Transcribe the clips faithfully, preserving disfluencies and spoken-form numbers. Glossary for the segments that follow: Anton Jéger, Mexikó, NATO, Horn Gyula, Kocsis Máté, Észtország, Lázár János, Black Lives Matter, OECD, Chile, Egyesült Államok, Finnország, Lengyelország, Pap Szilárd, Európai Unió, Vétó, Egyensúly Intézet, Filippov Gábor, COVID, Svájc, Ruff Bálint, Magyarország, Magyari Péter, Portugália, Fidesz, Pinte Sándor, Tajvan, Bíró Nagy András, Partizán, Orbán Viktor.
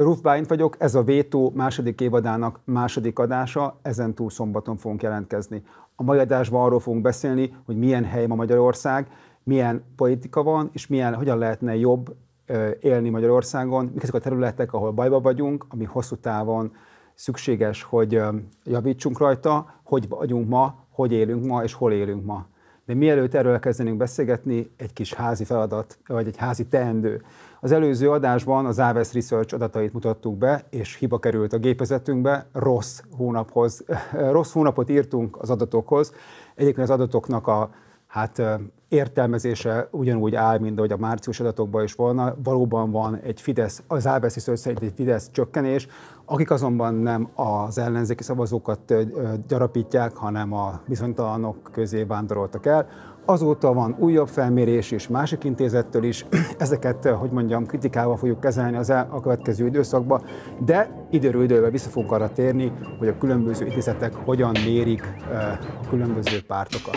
Ruff Bálint vagyok, ez a Vétó második évadának második adása, ezentúl szombaton fogunk jelentkezni. A mai adásban arról fogunk beszélni, hogy milyen hely ma Magyarország, milyen politika van, és milyen, hogyan lehetne jobb élni Magyarországon, mik azok a területek, ahol bajba vagyunk, ami hosszú távon szükséges, hogy javítsunk rajta, hogy vagyunk ma, hogy élünk ma, és hol élünk ma. De mielőtt erről kezdenénk beszélgetni, egy kis házi feladat, vagy egy házi teendő. Az előző adásban az á dupla vé es Research adatait mutattuk be, és hiba került a gépezetünkbe, rossz hónaphoz, rossz hónapot írtunk az adatokhoz. Egyébként az adatoknak a hát, értelmezése ugyanúgy áll, mint ahogy a március adatokban is volna. Valóban van egy Fidesz, az á dupla vé es Research szerint egy Fidesz csökkenés, akik azonban nem az ellenzéki szavazókat gyarapítják, hanem a bizonytalanok közé vándoroltak el. Azóta van újabb felmérés is, másik intézettől is. Ezeket, hogy mondjam, kritikával fogjuk kezelni az el, a következő időszakban, de időről időben vissza fogunk arra térni, hogy a különböző intézetek hogyan mérik a különböző pártokat.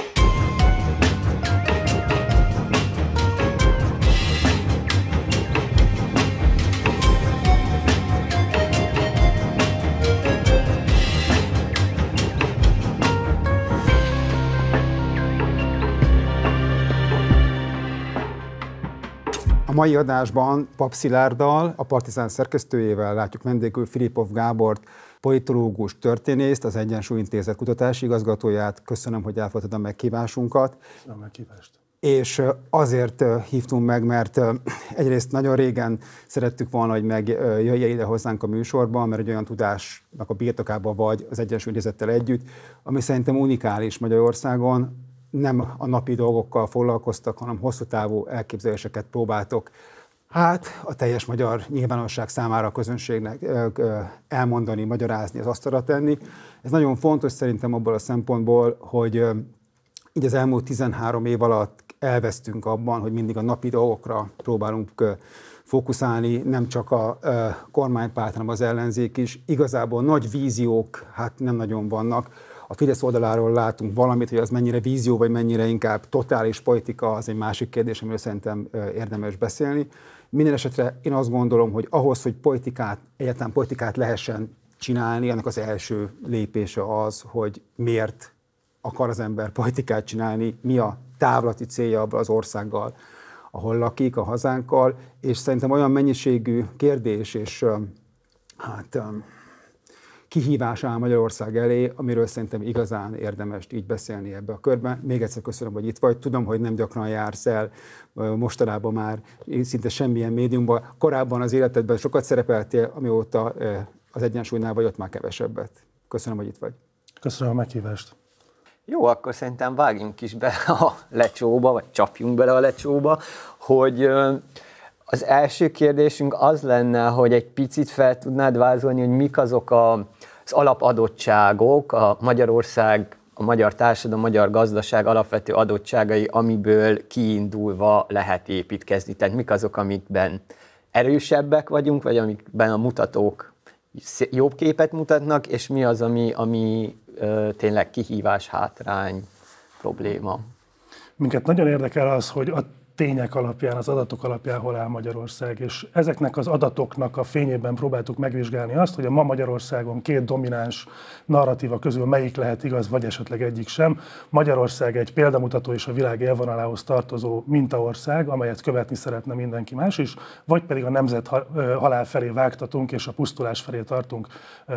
A mai adásban Pap Szilárddal, a Partizán szerkesztőjével látjuk vendégül Filippov Gábort, politológus történészt, az Egyensúly Intézet kutatási igazgatóját. Köszönöm, hogy elfogadtad a meghívásunkat. Köszönöm a meghívást. És azért hívtunk meg, mert egyrészt nagyon régen szerettük volna, hogy megjöjjél ide hozzánk a műsorban, mert egy olyan tudásnak a birtokában vagy az Egyensúly Intézettel együtt, ami szerintem unikális Magyarországon. Nem a napi dolgokkal foglalkoztak, hanem hosszú távú elképzeléseket próbáltok hát a teljes magyar nyilvánosság számára a közönségnek elmondani, magyarázni, az asztalra tenni. Ez nagyon fontos szerintem abból a szempontból, hogy így az elmúlt tizenhárom év alatt elvesztünk abban, hogy mindig a napi dolgokra próbálunk fókuszálni, nem csak a kormánypárt, hanem az ellenzék is. Igazából nagy víziók hát nem nagyon vannak. A Fidesz oldaláról látunk valamit, hogy az mennyire vízió, vagy mennyire inkább totális politika, az egy másik kérdés, amiről szerintem érdemes beszélni. Minden esetre én azt gondolom, hogy ahhoz, hogy politikát, egyáltalán politikát lehessen csinálni, annak az első lépése az, hogy miért akar az ember politikát csinálni, mi a távlati célja abban az országgal, ahol lakik, a hazánkkal, és szerintem olyan mennyiségű kérdés, és hát... kihívás áll Magyarország elé, amiről szerintem igazán érdemes így beszélni ebbe a körben. Még egyszer köszönöm, hogy itt vagy. Tudom, hogy nem gyakran jársz el mostanában már szinte semmilyen médiumban. Korábban az életedben sokat szerepeltél, amióta az Egyensúlynál vagy, ott már kevesebbet. Köszönöm, hogy itt vagy. Köszönöm a meghívást. Jó, akkor szerintem vágjunk is bele a lecsóba, vagy csapjunk bele a lecsóba, hogy... Az első kérdésünk az lenne, hogy egy picit fel tudnád vázolni, hogy mik azok a, az alapadottságok, a Magyarország, a magyar társadalom, a magyar gazdaság alapvető adottságai, amiből kiindulva lehet építkezni. Tehát mik azok, amikben erősebbek vagyunk, vagy amikben a mutatók jobb képet mutatnak, és mi az, ami, ami ö, tényleg kihívás, hátrány, probléma. Minket nagyon érdekel az, hogy a tények alapján, az adatok alapján hol áll Magyarország, és ezeknek az adatoknak a fényében próbáltuk megvizsgálni azt, hogy a ma Magyarországon két domináns narratíva közül melyik lehet igaz, vagy esetleg egyik sem. Magyarország egy példamutató és a világ élvonalához tartozó mintaország, amelyet követni szeretne mindenki más is, vagy pedig a nemzet halál felé vágtatunk, és a pusztulás felé tartunk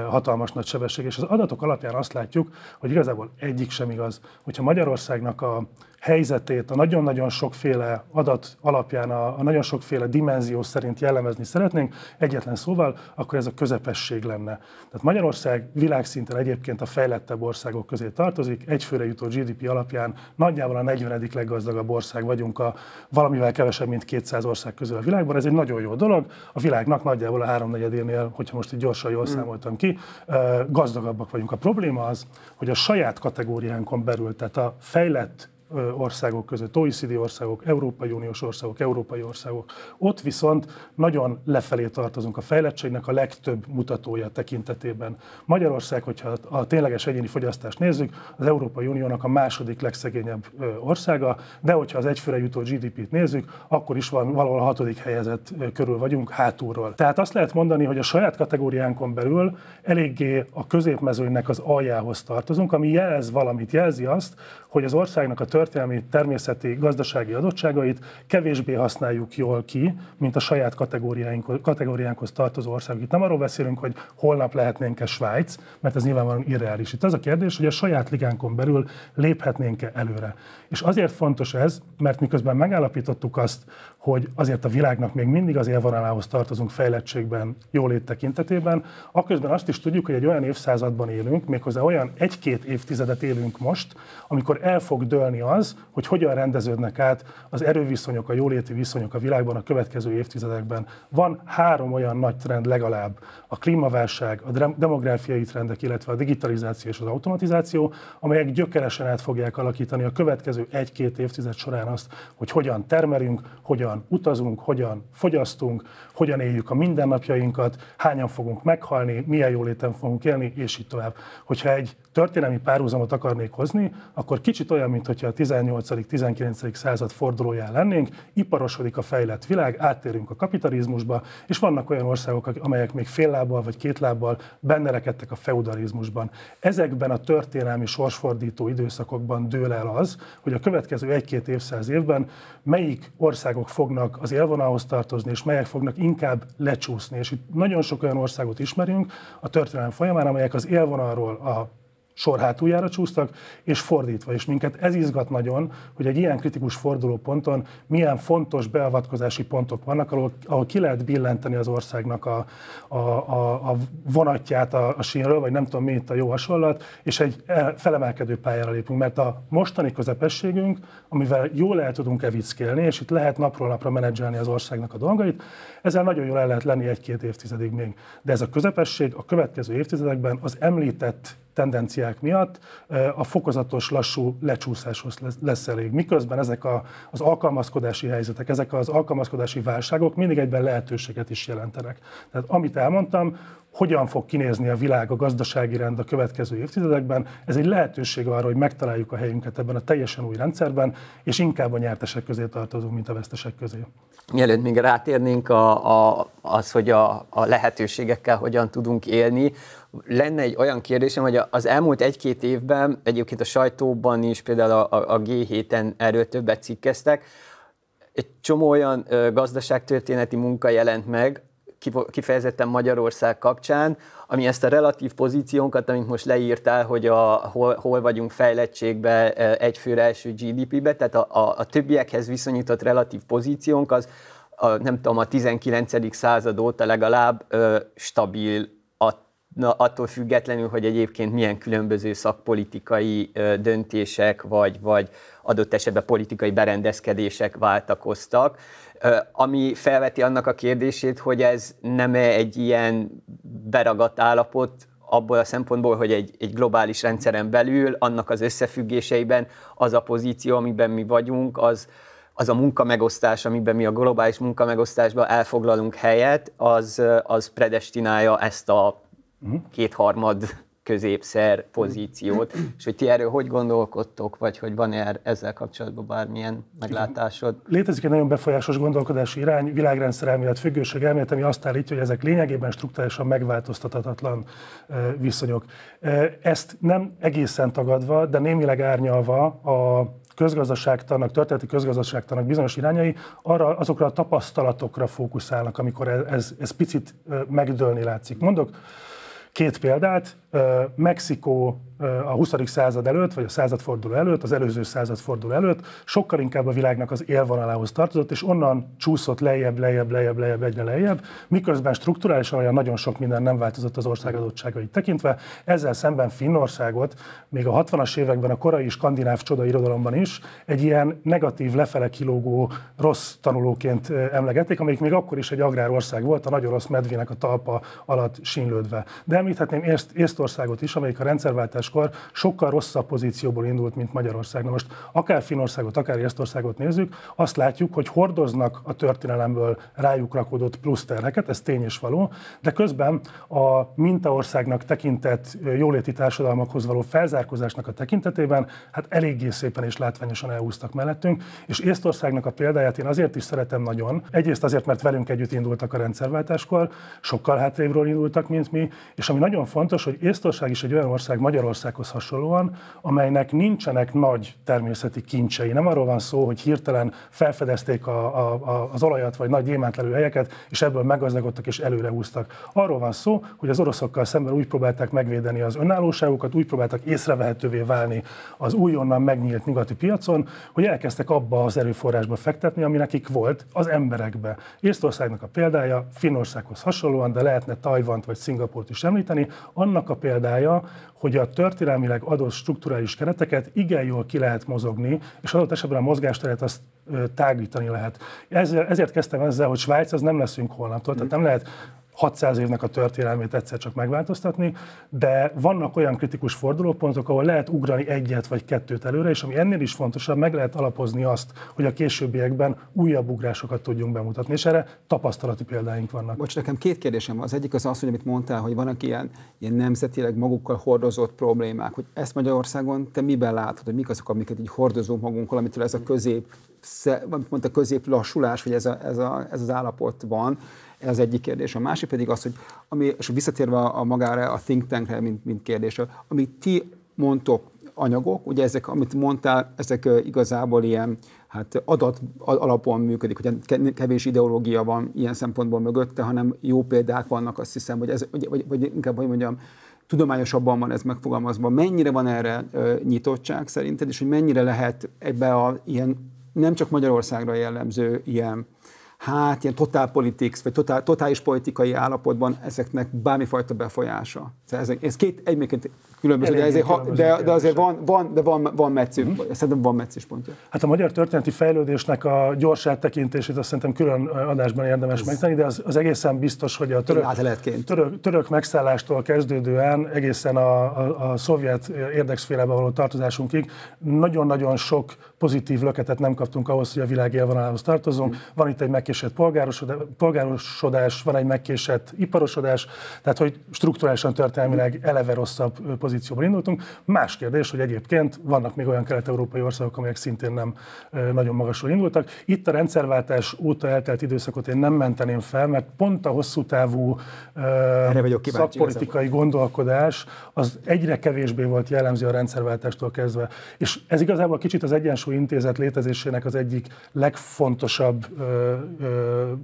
hatalmas nagy sebesség. És az adatok alapján azt látjuk, hogy igazából egyik sem igaz. Hogyha Magyarországnak a helyzetét a nagyon-nagyon sokféle adat alapján, a, a nagyon sokféle dimenzió szerint jellemezni szeretnénk, egyetlen szóval, akkor ez a közepesség lenne. Tehát Magyarország világszinten egyébként a fejlettebb országok közé tartozik, egyfőre jutó gé dé pé alapján nagyjából a negyvenedik leggazdagabb ország vagyunk, a valamivel kevesebb, mint kétszáz ország közül a világban. Ez egy nagyon jó dolog, a világnak nagyjából a háromnegyedénél, hogyha most így gyorsan jól számoltam ki, gazdagabbak vagyunk. A probléma az, hogy a saját kategóriánkon belül, tehát a fejlett országok között, o e cé dé országok, Európai Uniós országok, európai országok. Ott viszont nagyon lefelé tartozunk a fejlettségnek a legtöbb mutatója tekintetében. Magyarország, hogyha a tényleges egyéni fogyasztást nézzük, az Európai Uniónak a második legszegényebb országa, de hogyha az egyfőre jutó gé dé pét nézzük, akkor is valahol a hatodik helyezett körül vagyunk hátulról. Tehát azt lehet mondani, hogy a saját kategóriánkon belül eléggé a középmezőnynek az aljához tartozunk, ami jelez valamit, jelzi azt, hogy az országnak a történelmi, természeti, gazdasági adottságait kevésbé használjuk jól ki, mint a saját kategóriánkhoz tartozó országok. Itt nem arról beszélünk, hogy holnap lehetnénk-e Svájc, mert ez nyilvánvalóan irreális. Itt az a kérdés, hogy a saját ligánkon belül léphetnénk-e előre. És azért fontos ez, mert miközben megállapítottuk azt, hogy azért a világnak még mindig az élvonalához tartozunk fejlettségben, jólét tekintetében, aközben azt is tudjuk, hogy egy olyan évszázadban élünk, méghozzá olyan egy-két évtizedet élünk most, amikor el fog dőlni az, hogy hogyan rendeződnek át az erőviszonyok, a jóléti viszonyok a világban a következő évtizedekben. Van három olyan nagy trend legalább, a klímaválság, a demográfiai trendek, illetve a digitalizáció és az automatizáció, amelyek gyökeresen át fogják alakítani a következő egy-két évtized során azt, hogy hogyan termelünk, hogyan utazunk, hogyan fogyasztunk, hogyan éljük a mindennapjainkat, hányan fogunk meghalni, milyen jóléten fogunk élni, és így tovább. Hogyha egy történelmi párhuzamot akarnék hozni, akkor kicsit olyan, mintha a tizennyolcadik-tizenkilencedik század fordulóján lennénk, iparosodik a fejlett világ, áttérünk a kapitalizmusba, és vannak olyan országok, amelyek még fél lábbal vagy két lábbal benne rekedtek a feudalizmusban. Ezekben a történelmi sorsfordító időszakokban dől el az, hogy a következő egy-két évszáz évben melyik országok fognak az élvonalához tartozni, és melyek fognak inkább lecsúszni. És itt nagyon sok olyan országot ismerünk a történelem folyamán, amelyek az élvonalról a sor hátuljára csúsztak, és fordítva. És minket ez izgat nagyon, hogy egy ilyen kritikus fordulóponton milyen fontos beavatkozási pontok vannak, ahol, ahol ki lehet billenteni az országnak a, a, a, a vonatját a, a sínről, vagy nem tudom mi itt a jó hasonlat, és egy felemelkedő pályára lépünk, mert a mostani közepességünk, amivel jól el tudunk evickélni, és itt lehet napról napra menedzselni az országnak a dolgait, ezzel nagyon jól el lehet lenni egy-két évtizedig még. De ez a közepesség a következő évtizedekben az említett tendenciák miatt a fokozatos, lassú lecsúszáshoz lesz elég. Miközben ezek a, az alkalmazkodási helyzetek, ezek az alkalmazkodási válságok mindig egyben lehetőséget is jelentenek. Tehát amit elmondtam, hogyan fog kinézni a világ, a gazdasági rend a következő évtizedekben, ez egy lehetőség arra, hogy megtaláljuk a helyünket ebben a teljesen új rendszerben, és inkább a nyertesek közé tartozunk, mint a vesztesek közé. Mielőtt még rátérnénk a, a, az, hogy a, a lehetőségekkel hogyan tudunk élni, lenne egy olyan kérdésem, hogy az elmúlt egy-két évben, egyébként a sajtóban is, például a, a gé héten erről többet cikkeztek, egy csomó olyan gazdaságtörténeti munka jelent meg, kifejezetten Magyarország kapcsán, ami ezt a relatív pozíciónkat, amit most leírtál, hogy a, hol, hol vagyunk fejlettségben, egyfőre első gé dé pébe, tehát a, a, a többiekhez viszonyított relatív pozíciónk az, a, nem tudom, a tizenkilencedik század óta legalább ö, stabil, at, na, attól függetlenül, hogy egyébként milyen különböző szakpolitikai ö, döntések, vagy, vagy adott esetben politikai berendezkedések váltakoztak, ami felveti annak a kérdését, hogy ez nem egy ilyen beragadt állapot abból a szempontból, hogy egy, egy globális rendszeren belül, annak az összefüggéseiben az a pozíció, amiben mi vagyunk, az, az a munkamegosztás, amiben mi a globális munkamegosztásban elfoglalunk helyet, az, az predestinálja ezt a kétharmad középszer pozíciót. És hogy ti erről hogy gondolkodtok, vagy hogy van-e ezzel kapcsolatban bármilyen meglátásod? Létezik egy nagyon befolyásos gondolkodási irány, világrendszerelmélet, függőség elmélet, ami azt állítja, hogy ezek lényegében strukturálisan megváltoztathatatlan viszonyok. Ezt nem egészen tagadva, de némileg árnyalva a közgazdaságtannak, történeti közgazdaságtannak bizonyos irányai arra, azokra a tapasztalatokra fókuszálnak, amikor ez, ez, ez picit megdőlni látszik. Mondok két példát, Mexikó a huszadik század előtt, vagy a századforduló előtt, az előző századforduló előtt sokkal inkább a világnak az élvonalához tartozott, és onnan csúszott lejjebb, lejjebb, lejjebb, lejjebb, egyre lejjebb, miközben strukturálisan olyan nagyon sok minden nem változott az ország adottságait tekintve. Ezzel szemben Finnországot még a hatvanas években a korai skandináv csoda irodalomban is egy ilyen negatív, lefele kilógó rossz tanulóként emlegették, amelyik még akkor is egy agrárország volt, a nagyon rossz medvének a talpa alatt sínlődve. De említhetném Észtországot is, amelyik a rendszerváltáskor sokkal rosszabb pozícióból indult, mint Magyarország. Na most akár Finnországot, akár Észtországot nézzük, azt látjuk, hogy hordoznak a történelemből rájuk rakódott plusz terheket, ez tény és való, de közben a mintaországnak tekintett jóléti társadalmakhoz való felzárkózásnak a tekintetében hát eléggé szépen és látványosan elhúztak mellettünk, és Észtországnak a példáját én azért is szeretem nagyon, egyrészt azért, mert velünk együtt indultak a rendszerváltáskor, sokkal hátrébbről indultak, mint mi, és ami nagyon fontos, hogy Észtország is egy olyan ország Magyarországhoz hasonlóan, amelynek nincsenek nagy természeti kincsei. Nem arról van szó, hogy hirtelen felfedezték a, a, a, az olajat vagy nagy gyémántlelő helyeket, és ebből meggazdagodtak és előrehúztak. Arról van szó, hogy az oroszokkal szemben úgy próbálták megvédeni az önállóságukat, úgy próbáltak észrevehetővé válni az újonnan megnyílt nyugati piacon, hogy elkezdtek abba az erőforrásba fektetni, ami nekik volt, az emberekbe. Észtországnak a példája, Finnországhoz hasonlóan, de lehetne Tajvant vagy Szingapúrt is említeni, annak a példája, hogy a történelmileg adott strukturális kereteket igen jól ki lehet mozogni, és adott esetben a mozgásteret azt tágítani lehet. Ezért, ezért kezdtem ezzel, hogy Svájc az nem leszünk holnaptól, tehát nem lehet hatszáz évnek a történelmét egyszer csak megváltoztatni, de vannak olyan kritikus fordulópontok, ahol lehet ugrani egyet vagy kettőt előre, és ami ennél is fontosabb, meg lehet alapozni azt, hogy a későbbiekben újabb ugrásokat tudjunk bemutatni, és erre tapasztalati példáink vannak. Bocs, nekem két kérdésem van. Az egyik az az, hogy amit mondtál, hogy vannak ilyen, ilyen nemzetileg magukkal hordozott problémák, hogy ezt Magyarországon te miben látod, hogy mik azok, amiket így hordozunk magunkkal, amitől ez a közép, mondta közép lassulás, vagy ez, a, ez, a, ez az állapot van. Ez az egyik kérdés. A másik pedig az, hogy ami, és visszatérve a magára, a think tankre, mint, mint kérdésre, amit ti mondtok, anyagok, ugye ezek, amit mondtál, ezek igazából ilyen hát adat alapon működik, hogy kevés ideológia van ilyen szempontból mögötte, hanem jó példák vannak, azt hiszem, hogy ez, vagy, vagy, vagy inkább, hogy mondjam, tudományosabban van ez megfogalmazva. Mennyire van erre nyitottság szerinted, és hogy mennyire lehet ebbe a ilyen, nem csak Magyarországra jellemző ilyen, hát ilyen total politics, vagy total, totális politikai állapotban ezeknek bármifajta befolyása. Ez, ez két egyébként különböző, de, ezért, különböző de, de azért van, van, de van, van metsző, uh-huh. Szerintem van metszéspontja. Hát a magyar történeti fejlődésnek a gyors áttekintését azt szerintem külön adásban érdemes ez... megtenni, de az, az egészen biztos, hogy a török, török, török megszállástól kezdődően egészen a, a, a szovjet érdekszférába való tartozásunkig nagyon-nagyon sok pozitív löketet nem kaptunk ahhoz, hogy a világ élvonalához tartozunk. Uh-huh. Van itt egy megkésett polgárosodás, van egy megkésett iparosodás, tehát hogy strukturálisan történelmileg eleve rosszabb pozícióban indultunk. Más kérdés, hogy egyébként vannak még olyan kelet-európai országok, amelyek szintén nem nagyon magasról indultak. Itt a rendszerváltás óta eltelt időszakot én nem menteném fel, mert pont a hosszú távú szakpolitikai gondolkodás az egyre kevésbé volt jellemző a rendszerváltástól kezdve. És ez igazából kicsit az Egyensúly Intézet létezésének az egyik legfontosabb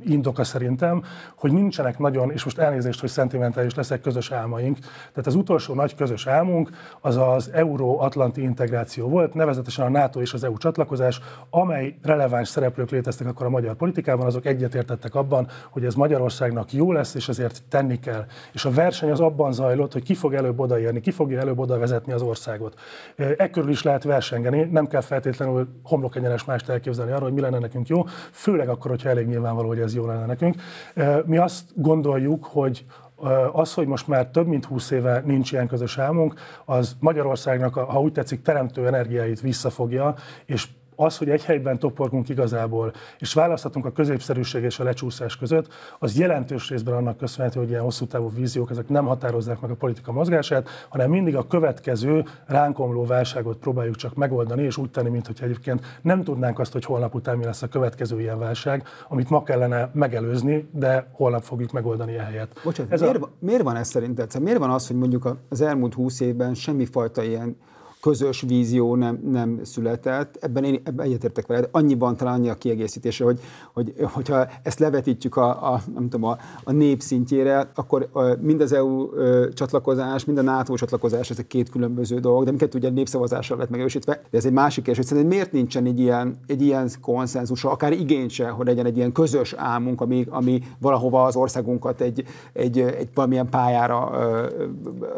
indoka szerintem, hogy nincsenek nagyon, és most elnézést, hogy szentimentális leszek, közös álmaink. Tehát az utolsó nagy közös álmunk az az euró-atlanti integráció volt, nevezetesen a NATO és az é u csatlakozás, amely releváns szereplők léteztek akkor a magyar politikában, azok egyetértettek abban, hogy ez Magyarországnak jó lesz, és ezért tenni kell. És a verseny az abban zajlott, hogy ki fog előbb odaérni, ki fogja előbb oda vezetni az országot. E körül is lehet versengeni, nem kell feltétlenül homlokenyeres mást elképzelni arra, hogy mi lenne nekünk jó, főleg akkor, hogyha elég nyilvánvaló, hogy ez jó lenne nekünk. Mi azt gondoljuk, hogy az, hogy most már több mint húsz éve nincs ilyen közös álmunk, az Magyarországnak, ha úgy tetszik, teremtő energiáit visszafogja, és az, hogy egy helyben toporgunk igazából, és választhatunk a középszerűség és a lecsúszás között, az jelentős részben annak köszönhető, hogy ilyen hosszú távú víziók, ezek nem határozzák meg a politika mozgását, hanem mindig a következő ránkomló válságot próbáljuk csak megoldani, és úgy tenni, mintha egyébként nem tudnánk azt, hogy holnap után mi lesz a következő ilyen válság, amit ma kellene megelőzni, de holnap fogjuk megoldani ehelyett. Bocsánat, ez miért, a... miért van ez szerinted? Miért van az, hogy mondjuk az elmúlt húsz évben semmifajta ilyen közös vízió nem, nem született, ebben én ebben egyetértek veled, annyiban talán annyi a kiegészítése, hogy, hogy hogyha ezt levetítjük a, a, nem tudom, a, a nép szintjére, akkor mind az é u csatlakozás, mind a NATO csatlakozás, ezek két különböző dolgok, de minket ugye népszavazással lett megerősítve, de ez egy másik kérdés, hogy szerintem miért nincsen egy ilyen, egy ilyen konszenzusa, akár igény se, hogy legyen egy ilyen közös álmunk, ami, ami valahova az országunkat egy, egy, egy valamilyen pályára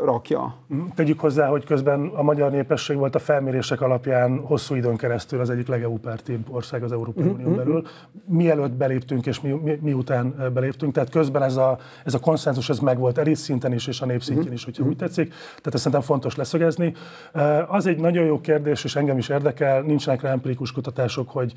rakja. Tegyük hozzá, hogy közben a magyar nép népesség volt a felmérések alapján hosszú időn keresztül az egyik legeu-pártibb ország az Európai uh-huh. Unión belül. Mielőtt beléptünk és mi, mi, miután beléptünk, tehát közben ez a, ez a konszenzus ez megvolt elit szinten is és a népszintjén uh-huh. is, hogyha uh-huh. úgy tetszik. Tehát ezt szerintem fontos leszögezni. Az egy nagyon jó kérdés, és engem is érdekel, nincsenek rá empirikus kutatások, hogy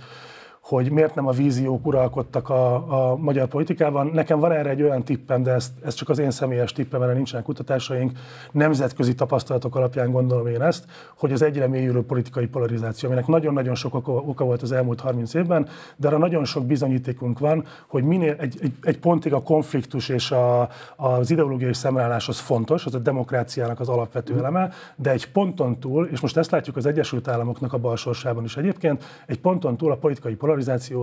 hogy miért nem a víziók uralkodtak a, a magyar politikában. Nekem van erre egy olyan tippem, de ez, ez csak az én személyes tippem, mert nincsenek kutatásaink, nemzetközi tapasztalatok alapján gondolom én ezt, hogy az egyre mélyülő politikai polarizáció, aminek nagyon-nagyon sok oka, oka volt az elmúlt harminc évben, de arra nagyon sok bizonyítékunk van, hogy minél egy, egy, egy pontig a konfliktus és a, az ideológiai szemrálás az fontos, az a demokráciának az alapvető eleme, de egy ponton túl, és most ezt látjuk az Egyesült Államoknak a balsorsában is egyébként, egy ponton túl a politikai polarizáció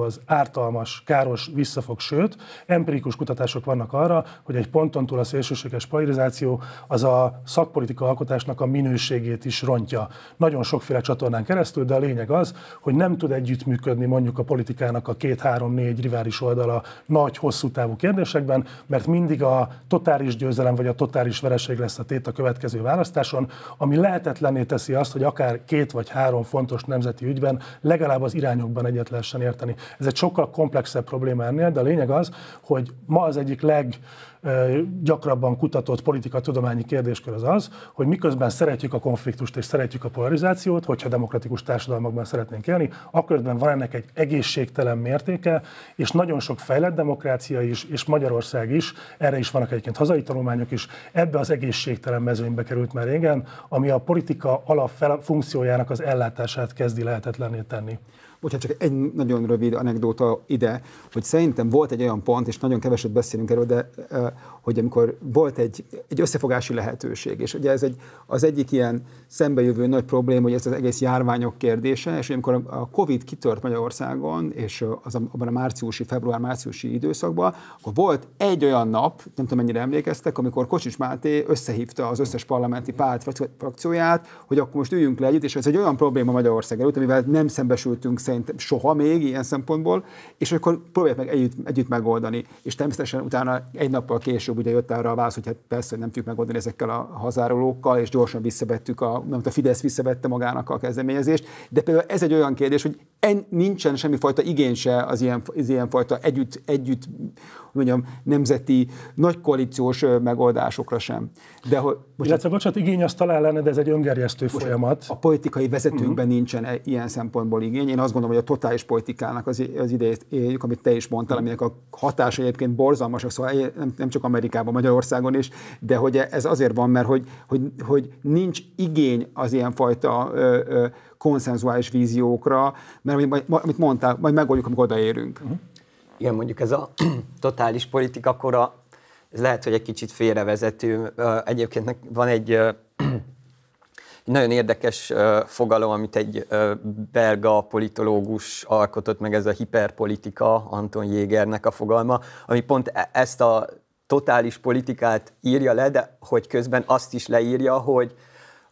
az ártalmas, káros, visszafog, sőt, empirikus kutatások vannak arra, hogy egy ponton túl a szélsőséges polarizáció az a szakpolitika alkotásnak a minőségét is rontja. Nagyon sokféle csatornán keresztül, de a lényeg az, hogy nem tud együttműködni mondjuk a politikának a két-három-négy rivális oldala nagy, hosszú távú kérdésekben, mert mindig a totális győzelem vagy a totális vereség lesz a tét a következő választáson, ami lehetetlenné teszi azt, hogy akár két vagy három fontos nemzeti ügyben legalább az irányokban egyet lehessen érteni. Ez egy sokkal komplexebb probléma ennél, de a lényeg az, hogy ma az egyik leggyakrabban kutatott politikatudományi kérdéskör az az, hogy miközben szeretjük a konfliktust és szeretjük a polarizációt, hogyha demokratikus társadalmakban szeretnénk élni, akközben van ennek egy egészségtelen mértéke, és nagyon sok fejlett demokrácia is, és Magyarország is, erre is vannak egyébként hazai tanulmányok is, ebbe az egészségtelen mezőnybe került már régen, ami a politika alapfunkciójának az ellátását kezdi lehetetlenné tenni. Bocsánat, csak egy nagyon rövid anekdóta ide, hogy szerintem volt egy olyan pont, és nagyon keveset beszélünk erről, de hogy amikor volt egy, egy összefogási lehetőség, és ugye ez egy, az egyik ilyen szembejövő nagy probléma, hogy ez az egész járványok kérdése, és amikor a Covid kitört Magyarországon, és az abban a márciusi, február-márciusi időszakban, akkor volt egy olyan nap, nem tudom mennyire emlékeztek, amikor Kocsis Máté összehívta az összes parlamenti párt frakcióját, hogy akkor most üljünk le együtt, és ez egy olyan probléma Magyarország előtt, amivel nem szembesültünk szerintem soha még ilyen szempontból, és akkor próbálják meg együtt, együtt megoldani. És természetesen utána egy nappal később ugye jött arra a válasz, hogy hát persze, hogy nem tudjuk megoldani ezekkel a hazárolókkal, és gyorsan visszavettük, a, mert a Fidesz visszavette magának a kezdeményezést. De például ez egy olyan kérdés, hogy en, nincsen semmifajta igény se az, ilyen, az ilyenfajta együtt, együtt mondjam, nemzeti nagykoalíciós megoldásokra sem. De hogy, illetve bocsánat, igény az talán lenne, de ez egy öngerjesztő bocsánat, folyamat. A politikai vezetőkben uh-huh. nincsen ilyen szempontból igény. Én azt gondolom, hogy a totális politikának az, az idejét éljük, amit te is mondtál, aminek a hatása egyébként borzalmasak, szóval nem, nem csak Amerikában, Magyarországon is, de hogy ez azért van, mert hogy, hogy, hogy nincs igény az ilyenfajta ö, ö, konszenzuális víziókra, mert amit mondtál, majd megoldjuk, amikor odaérünk. Uh-huh. Igen, mondjuk ez a totális politika kora, ez lehet, hogy egy kicsit félrevezető. Egyébként van egy nagyon érdekes fogalom, amit egy belga politológus alkotott meg, ez a hiperpolitika, Anton Jégernek a fogalma, ami pont ezt a totális politikát írja le, de hogy közben azt is leírja, hogy,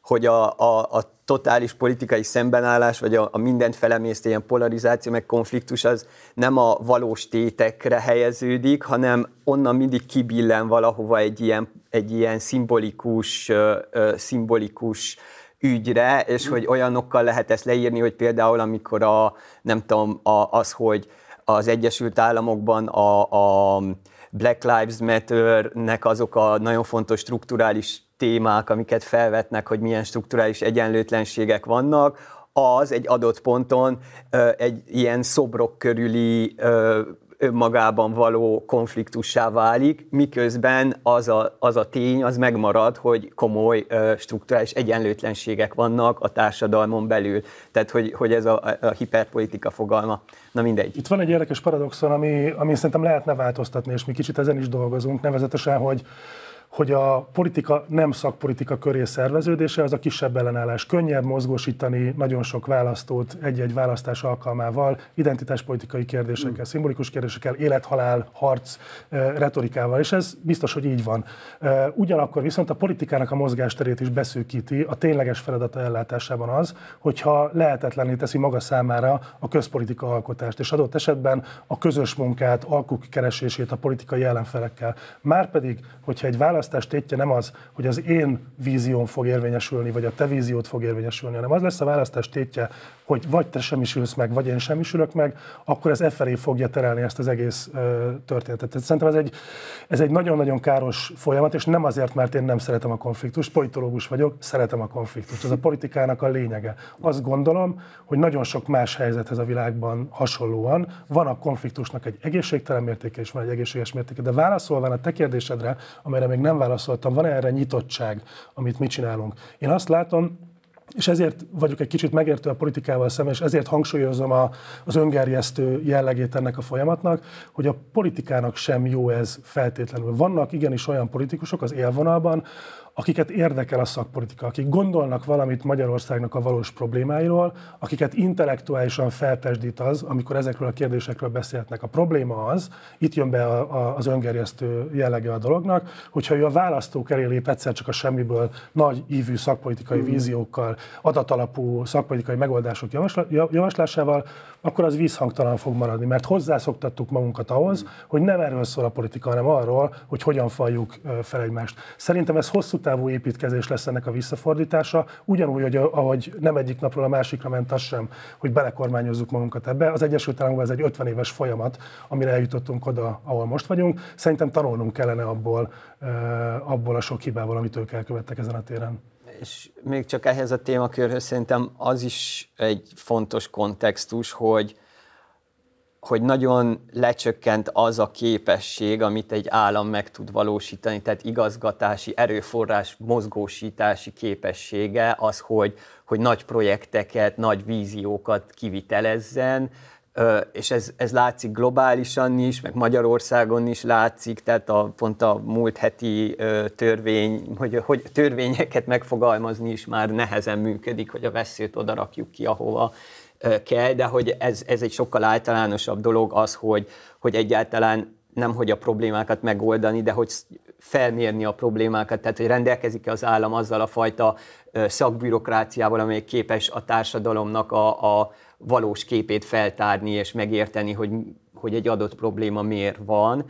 hogy a, a, a totális politikai szembenállás, vagy a, a mindent felemésztő ilyen polarizáció, meg konfliktus, az nem a valós tétekre helyeződik, hanem onnan mindig kibillen valahova egy ilyen, egy ilyen szimbolikus, ö, ö, szimbolikus ügyre, és hogy olyanokkal lehet ezt leírni, hogy például amikor a, nem tudom, a, az, hogy az Egyesült Államokban a, a Black Lives Matter-nek azok a nagyon fontos strukturális témák, amiket felvetnek, hogy milyen strukturális egyenlőtlenségek vannak, az egy adott ponton egy ilyen szobrok körüli önmagában való konfliktussá válik, miközben az a, az a tény, az megmarad, hogy komoly strukturális egyenlőtlenségek vannak a társadalmon belül. Tehát, hogy, hogy ez a, a hiperpolitika fogalma. Na mindegy. Itt van egy érdekes paradoxon, ami, ami szerintem lehetne változtatni, és mi kicsit ezen is dolgozunk, nevezetesen, hogy hogy a politika nem szakpolitika köré szerveződése, az a kisebb ellenállás. Könnyebb mozgósítani nagyon sok választót egy-egy választás alkalmával, identitáspolitikai kérdésekkel, szimbolikus kérdésekkel, élethalál, harc retorikával, és ez biztos, hogy így van. Ugyanakkor viszont a politikának a mozgásterét is beszűkíti, a tényleges feladata ellátásában az, hogyha lehetetlenné teszi maga számára a közpolitika alkotást, és adott esetben a közös munkát, alkuk keresését a politikai ellenfelekkel. Márpedig, hogyha egy választás választás tétje nem az, hogy az én vízióm fog érvényesülni, vagy a te víziót fog érvényesülni, hanem az lesz a választás tétje, hogy vagy te semmisülsz meg, vagy én semmisülök meg, akkor ez e felé fogja terelni ezt az egész ö, történetet. Tehát szerintem ez egy, ez egy nagyon-nagyon káros folyamat, és nem azért, mert én nem szeretem a konfliktust, politológus vagyok, szeretem a konfliktust. Ez a politikának a lényege. Azt gondolom, hogy nagyon sok más helyzethez a világban hasonlóan van a konfliktusnak egy egészségtelen mértéke, és van egy egészséges mértéke, de válaszolván a te kérdésedre, amelyre még nem válaszoltam, van erre nyitottság, amit mi csinálunk? Én azt látom, és ezért vagyok egy kicsit megértő a politikával szemben, és ezért hangsúlyozom a, az öngerjesztő jellegét ennek a folyamatnak, hogy a politikának sem jó ez feltétlenül. Vannak igenis olyan politikusok az élvonalban, akiket érdekel a szakpolitika, akik gondolnak valamit Magyarországnak a valós problémáiról, akiket intellektuálisan felpesdít az, amikor ezekről a kérdésekről beszélhetnek. A probléma az, itt jön be a, a, az öngerjesztő jellege a dolognak, hogyha ő a választók elé lép egyszer csak a semmiből nagy ívű szakpolitikai víziókkal, adatalapú szakpolitikai megoldások javaslásával, akkor az vízhangtalan fog maradni, mert hozzászoktattuk magunkat ahhoz, hogy nem erről szól a politika, hanem arról, hogy hogyan faljuk fel egymást. Szerintem ez hosszú távú építkezés lesz ennek a visszafordítása, ugyanúgy, hogy ahogy nem egyik napról a másikra ment az sem, hogy belekormányozzuk magunkat ebbe. Az Egyesült Államokban ez egy ötven éves folyamat, amire eljutottunk oda, ahol most vagyunk. Szerintem tanulnunk kellene abból, abból a sok hibából, amit ők elkövettek ezen a téren. És még csak ehhez a témakörhöz szerintem az is egy fontos kontextus, hogy, hogy nagyon lecsökkent az a képesség, amit egy állam meg tud valósítani, tehát igazgatási, erőforrás, mozgósítási képessége az, hogy, hogy nagy projekteket, nagy víziókat kivitelezzen, és ez, ez látszik globálisan is, meg Magyarországon is látszik, tehát a, pont a múlt heti törvény, hogy, hogy törvényeket megfogalmazni is már nehezen működik, hogy a veszélyt oda rakjuk ki, ahova kell, de hogy ez, ez egy sokkal általánosabb dolog az, hogy, hogy egyáltalán nem, hogy a problémákat megoldani, de hogy felmérni a problémákat, tehát hogy rendelkezik-e az állam azzal a fajta szakbürokráciával, amely képes a társadalomnak a, a valós képét feltárni és megérteni, hogy, hogy egy adott probléma miért van,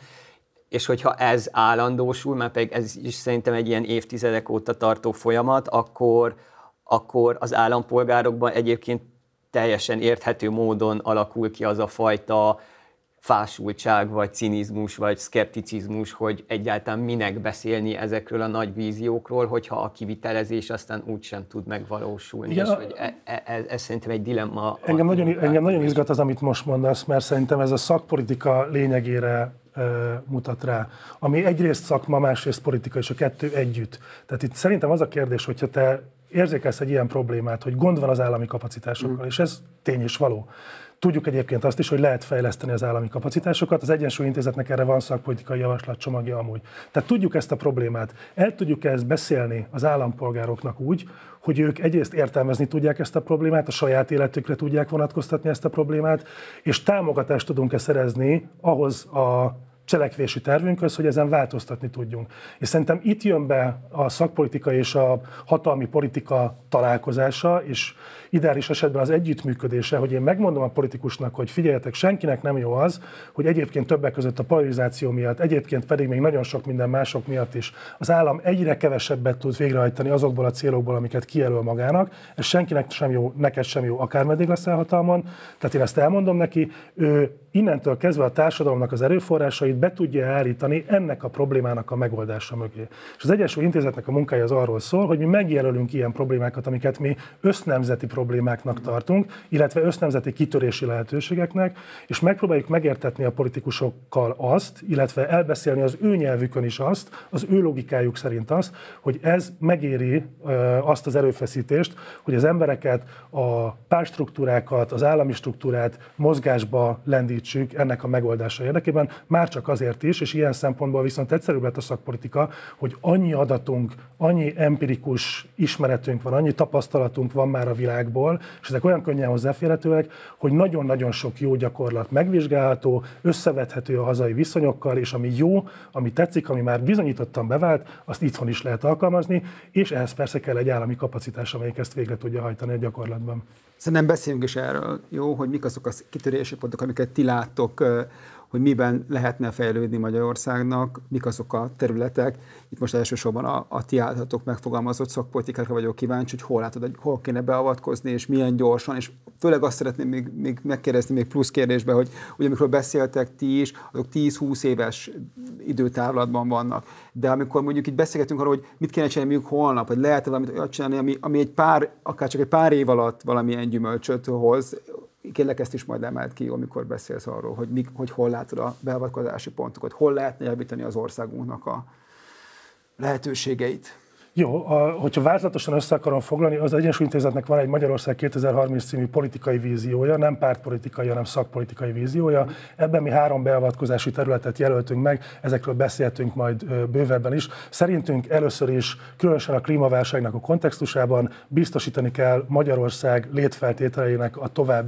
és hogyha ez állandósul, mert pedig ez is szerintem egy ilyen évtizedek óta tartó folyamat, akkor, akkor az állampolgárokban egyébként teljesen érthető módon alakul ki az a fajta fásultság, vagy cinizmus, vagy szkepticizmus, hogy egyáltalán minek beszélni ezekről a nagy víziókról, hogyha a kivitelezés aztán úgysem tud megvalósulni. Ja, és, hogy e, e, ez, ez szerintem egy dilemma. Engem, a, nagyon, engem nagyon izgat az, amit most mondasz, mert szerintem ez a szakpolitika lényegére mutat rá, ami egyrészt szakma, másrészt politika, és a kettő együtt. Tehát itt szerintem az a kérdés, hogyha te érzékelsz egy ilyen problémát, hogy gond van az állami kapacitásokkal, mm. és ez tény és való. Tudjuk egyébként azt is, hogy lehet fejleszteni az állami kapacitásokat, az Egyensúly Intézetnek erre van szakpolitikai javaslat csomagja amúgy. Tehát tudjuk ezt a problémát, el tudjuk ezt beszélni az állampolgároknak úgy, hogy ők egyrészt értelmezni tudják ezt a problémát, a saját életükre tudják vonatkoztatni ezt a problémát, és támogatást tudunk-e szerezni ahhoz a cselekvési tervünkhöz, hogy ezen változtatni tudjunk. És szerintem itt jön be a szakpolitika és a hatalmi politika találkozása, és ideális esetben az együttműködése, hogy én megmondom a politikusnak, hogy figyeljetek, senkinek nem jó az, hogy egyébként többek között a polarizáció miatt, egyébként pedig még nagyon sok minden mások miatt is az állam egyre kevesebbet tud végrehajtani azokból a célokból, amiket kijelöl magának. Ez senkinek sem jó, neked sem jó, akármeddig leszel hatalmon. Tehát én ezt elmondom neki, ő innentől kezdve a társadalomnak az erőforrásait be tudja állítani ennek a problémának a megoldása mögé. És az Egyesült Intézetnek a munkája az arról szól, hogy mi megjelölünk ilyen problémákat, amiket mi össznemzeti problémáknak tartunk, illetve össznemzeti kitörési lehetőségeknek, és megpróbáljuk megértetni a politikusokkal azt, illetve elbeszélni az ő nyelvükön is azt, az ő logikájuk szerint azt, hogy ez megéri azt az erőfeszítést, hogy az embereket, a pártstruktúrákat, az állami struktúrát mozgásba lendítsük ennek a megoldása érdekében, már csak azért is, és ilyen szempontból viszont egyszerűbb lett a szakpolitika, hogy annyi adatunk, annyi empirikus ismeretünk van, annyi tapasztalatunk van már a világból, és ezek olyan könnyen hozzáférhetőek, hogy nagyon-nagyon sok jó gyakorlat megvizsgálható, összevethető a hazai viszonyokkal, és ami jó, ami tetszik, ami már bizonyítottan bevált, azt itthon is lehet alkalmazni, és ehhez persze kell egy állami kapacitás, amelyik ezt végre tudja hajtani a gyakorlatban. Szerintem beszéljünk is erről, jó, hogy mik azok a kitörési pontok, amiket ti láttok hogy miben lehetne fejlődni Magyarországnak, mik azok a területek. Itt most elsősorban a, a ti általatok megfogalmazott szakpolitikákra vagyok kíváncsi, hogy hol látod, hogy hol kéne beavatkozni, és milyen gyorsan, és főleg azt szeretném még, még megkérdezni még plusz kérdésbe, hogy ugye amikor beszéltek ti is, azok tíz-húsz éves időtávlatban vannak. De amikor mondjuk itt beszélgetünk arról, hogy mit kéne csinálni mondjuk holnap, hogy lehet valamit olyat csinálni, ami, ami egy pár, akár csak egy pár év alatt valamilyen gyümölcsöt hoz, kérlek ezt is majd emeld ki, amikor beszélsz arról, hogy, mi, hogy hol látod a beavatkozási pontokat, hol lehetne javítani az országunknak a lehetőségeit. Jó, a, hogyha változatosan össze akarom foglalni, az Egyensúly Intézetnek van egy Magyarország kétezer-harminc című politikai víziója, nem pártpolitikai, hanem szakpolitikai víziója. Ebben mi három beavatkozási területet jelöltünk meg, ezekről beszéltünk majd bővebben is. Szerintünk először is, különösen a klímaválságnak a kontextusában biztosítani kell Magyarország létfeltételeinek a tovább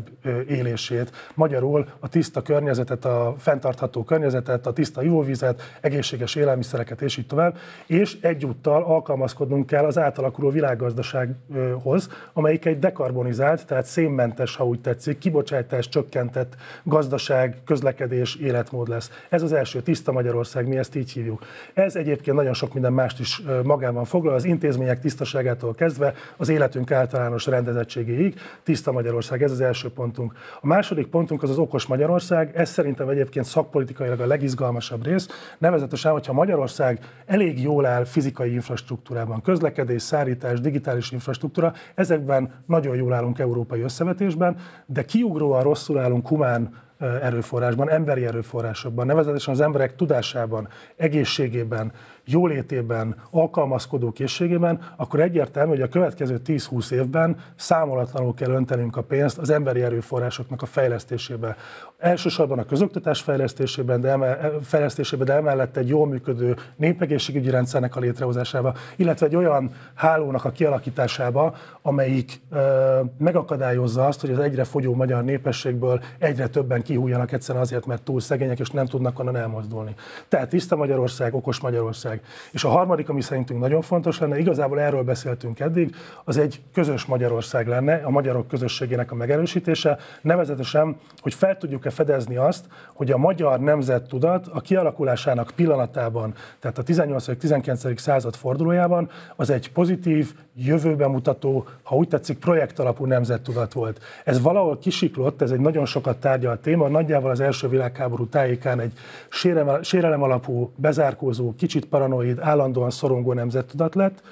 élését. Magyarul a tiszta környezetet, a fenntartható környezetet, a tiszta ivóvizet, egészséges élelmiszereket és így tovább, és egyúttal alkalmaz kell az átalakuló világgazdasághoz, amelyik egy dekarbonizált, tehát szénmentes, ha úgy tetszik, kibocsátás csökkentett gazdaság, közlekedés, életmód lesz. Ez az első, tiszta Magyarország, mi ezt így hívjuk. Ez egyébként nagyon sok minden mást is magában foglal, az intézmények tisztaságától kezdve az életünk általános rendezettségéig. Tiszta Magyarország, ez az első pontunk. A második pontunk az az okos Magyarország, ez szerintem egyébként szakpolitikailag a legizgalmasabb rész, nevezetesen, hogyha Magyarország elég jól áll fizikai infrastruktúrában, közlekedés, szárítás, digitális infrastruktúra, ezekben nagyon jól állunk európai összevetésben, de kiugróan rosszul állunk humán erőforrásban, emberi erőforrásokban, nevezetesen az emberek tudásában, egészségében, jólétében, alkalmazkodó készségében, akkor egyértelmű, hogy a következő tíz-húsz évben számolatlanul kell öntenünk a pénzt az emberi erőforrásoknak a fejlesztésébe. Elsősorban a közoktatás fejlesztésében, de, emel, fejlesztésében, de emellett egy jól működő népegészségügyi rendszernek a létrehozásába, illetve egy olyan hálónak a kialakításába, amelyik ö, megakadályozza azt, hogy az egyre fogyó magyar népességből egyre többen kihújjanak egyszerűen azért, mert túl szegények és nem tudnak onnan elmozdulni. Tehát tiszta Magyarország, okos Magyarország. És a harmadik, ami szerintünk nagyon fontos lenne, igazából erről beszéltünk eddig, az egy közös Magyarország lenne, a magyarok közösségének a megerősítése, nevezetesen, hogy fel tudjuk-e fedezni azt, hogy a magyar nemzettudat a kialakulásának pillanatában, tehát a tizennyolcadik-tizenkilencedik század fordulójában az egy pozitív, jövőben mutató, ha úgy tetszik, projekt alapú nemzettudat volt. Ez valahol kisiklott, ez egy nagyon sokat tárgyalt téma, nagyjából az első világháború tájékán egy sérelem, sérelem alapú, bezárkózó, kicsit paranoid, állandóan szorongó nemzettudat lett,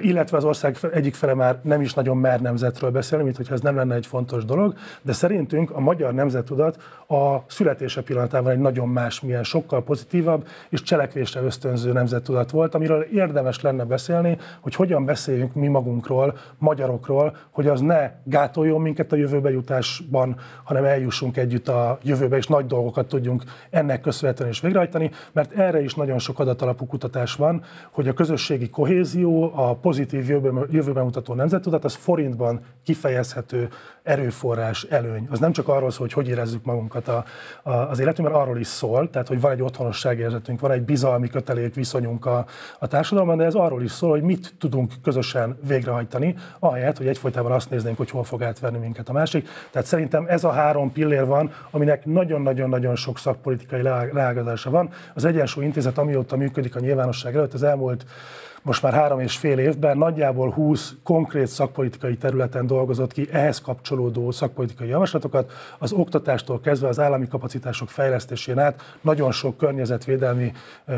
illetve az ország egyik fele már nem is nagyon mer nemzetről beszélni, mint hogyha ez nem lenne egy fontos dolog, de szerintünk a magyar nemzettudat a születése pillanatában egy nagyon másmilyen, sokkal pozitívabb és cselekvésre ösztönző nemzettudat volt, amiről érdemes lenne beszélni, hogy hogyan beszéljünk mi magunkról, magyarokról, hogy az ne gátoljon minket a jövőbe jutásban, hanem eljussunk együtt a jövőbe, és nagy dolgokat tudjunk ennek köszönhetően is végrehajtani, mert erre is nagyon sok adatalapú kutatás van, hogy a közösségi kohézió, a pozitív jövőben mutató nemzettudat, az forintban kifejezhető erőforrás, előny. Az nem csak arról szól, hogy hogy érezzük magunkat a, a, az életünkben, mert arról is szól, tehát hogy van egy otthonosságérzetünk, van egy bizalmi kötelék viszonyunk a, a társadalomban, de ez arról is szól, hogy mit tudunk közösen végrehajtani, ahelyett, hogy egyfolytában azt néznénk, hogy hol fog átverni minket a másik. Tehát szerintem ez a három pillér van, aminek nagyon-nagyon-nagyon sok szakpolitikai leágazása van. Az Egyensúly Intézet, amióta működik a nyilvánosság előtt, az elmúlt most már három és fél évben nagyjából húsz konkrét szakpolitikai területen dolgozott ki ehhez kapcsolódó szakpolitikai javaslatokat, az oktatástól kezdve az állami kapacitások fejlesztésén át nagyon sok környezetvédelmi,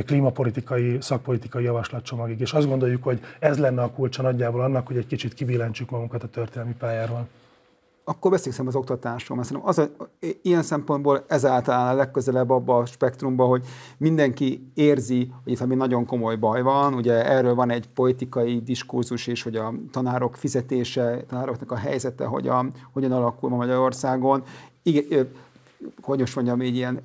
klímapolitikai, szakpolitikai javaslatcsomagig. És azt gondoljuk, hogy ez lenne a kulcsa nagyjából annak, hogy egy kicsit kibillentsük magunkat a történelmi pályáról. Akkor beszéljünk az oktatásról, mert szerintem az, ilyen szempontból ezáltal áll a legközelebb abba a spektrumba, hogy mindenki érzi, hogy itt valami nagyon komoly baj van, ugye erről van egy politikai diskurzus is, hogy a tanárok fizetése, tanároknak a helyzete, hogy a, hogyan alakul ma Magyarországon. Igen, hogy most mondjam, így ilyen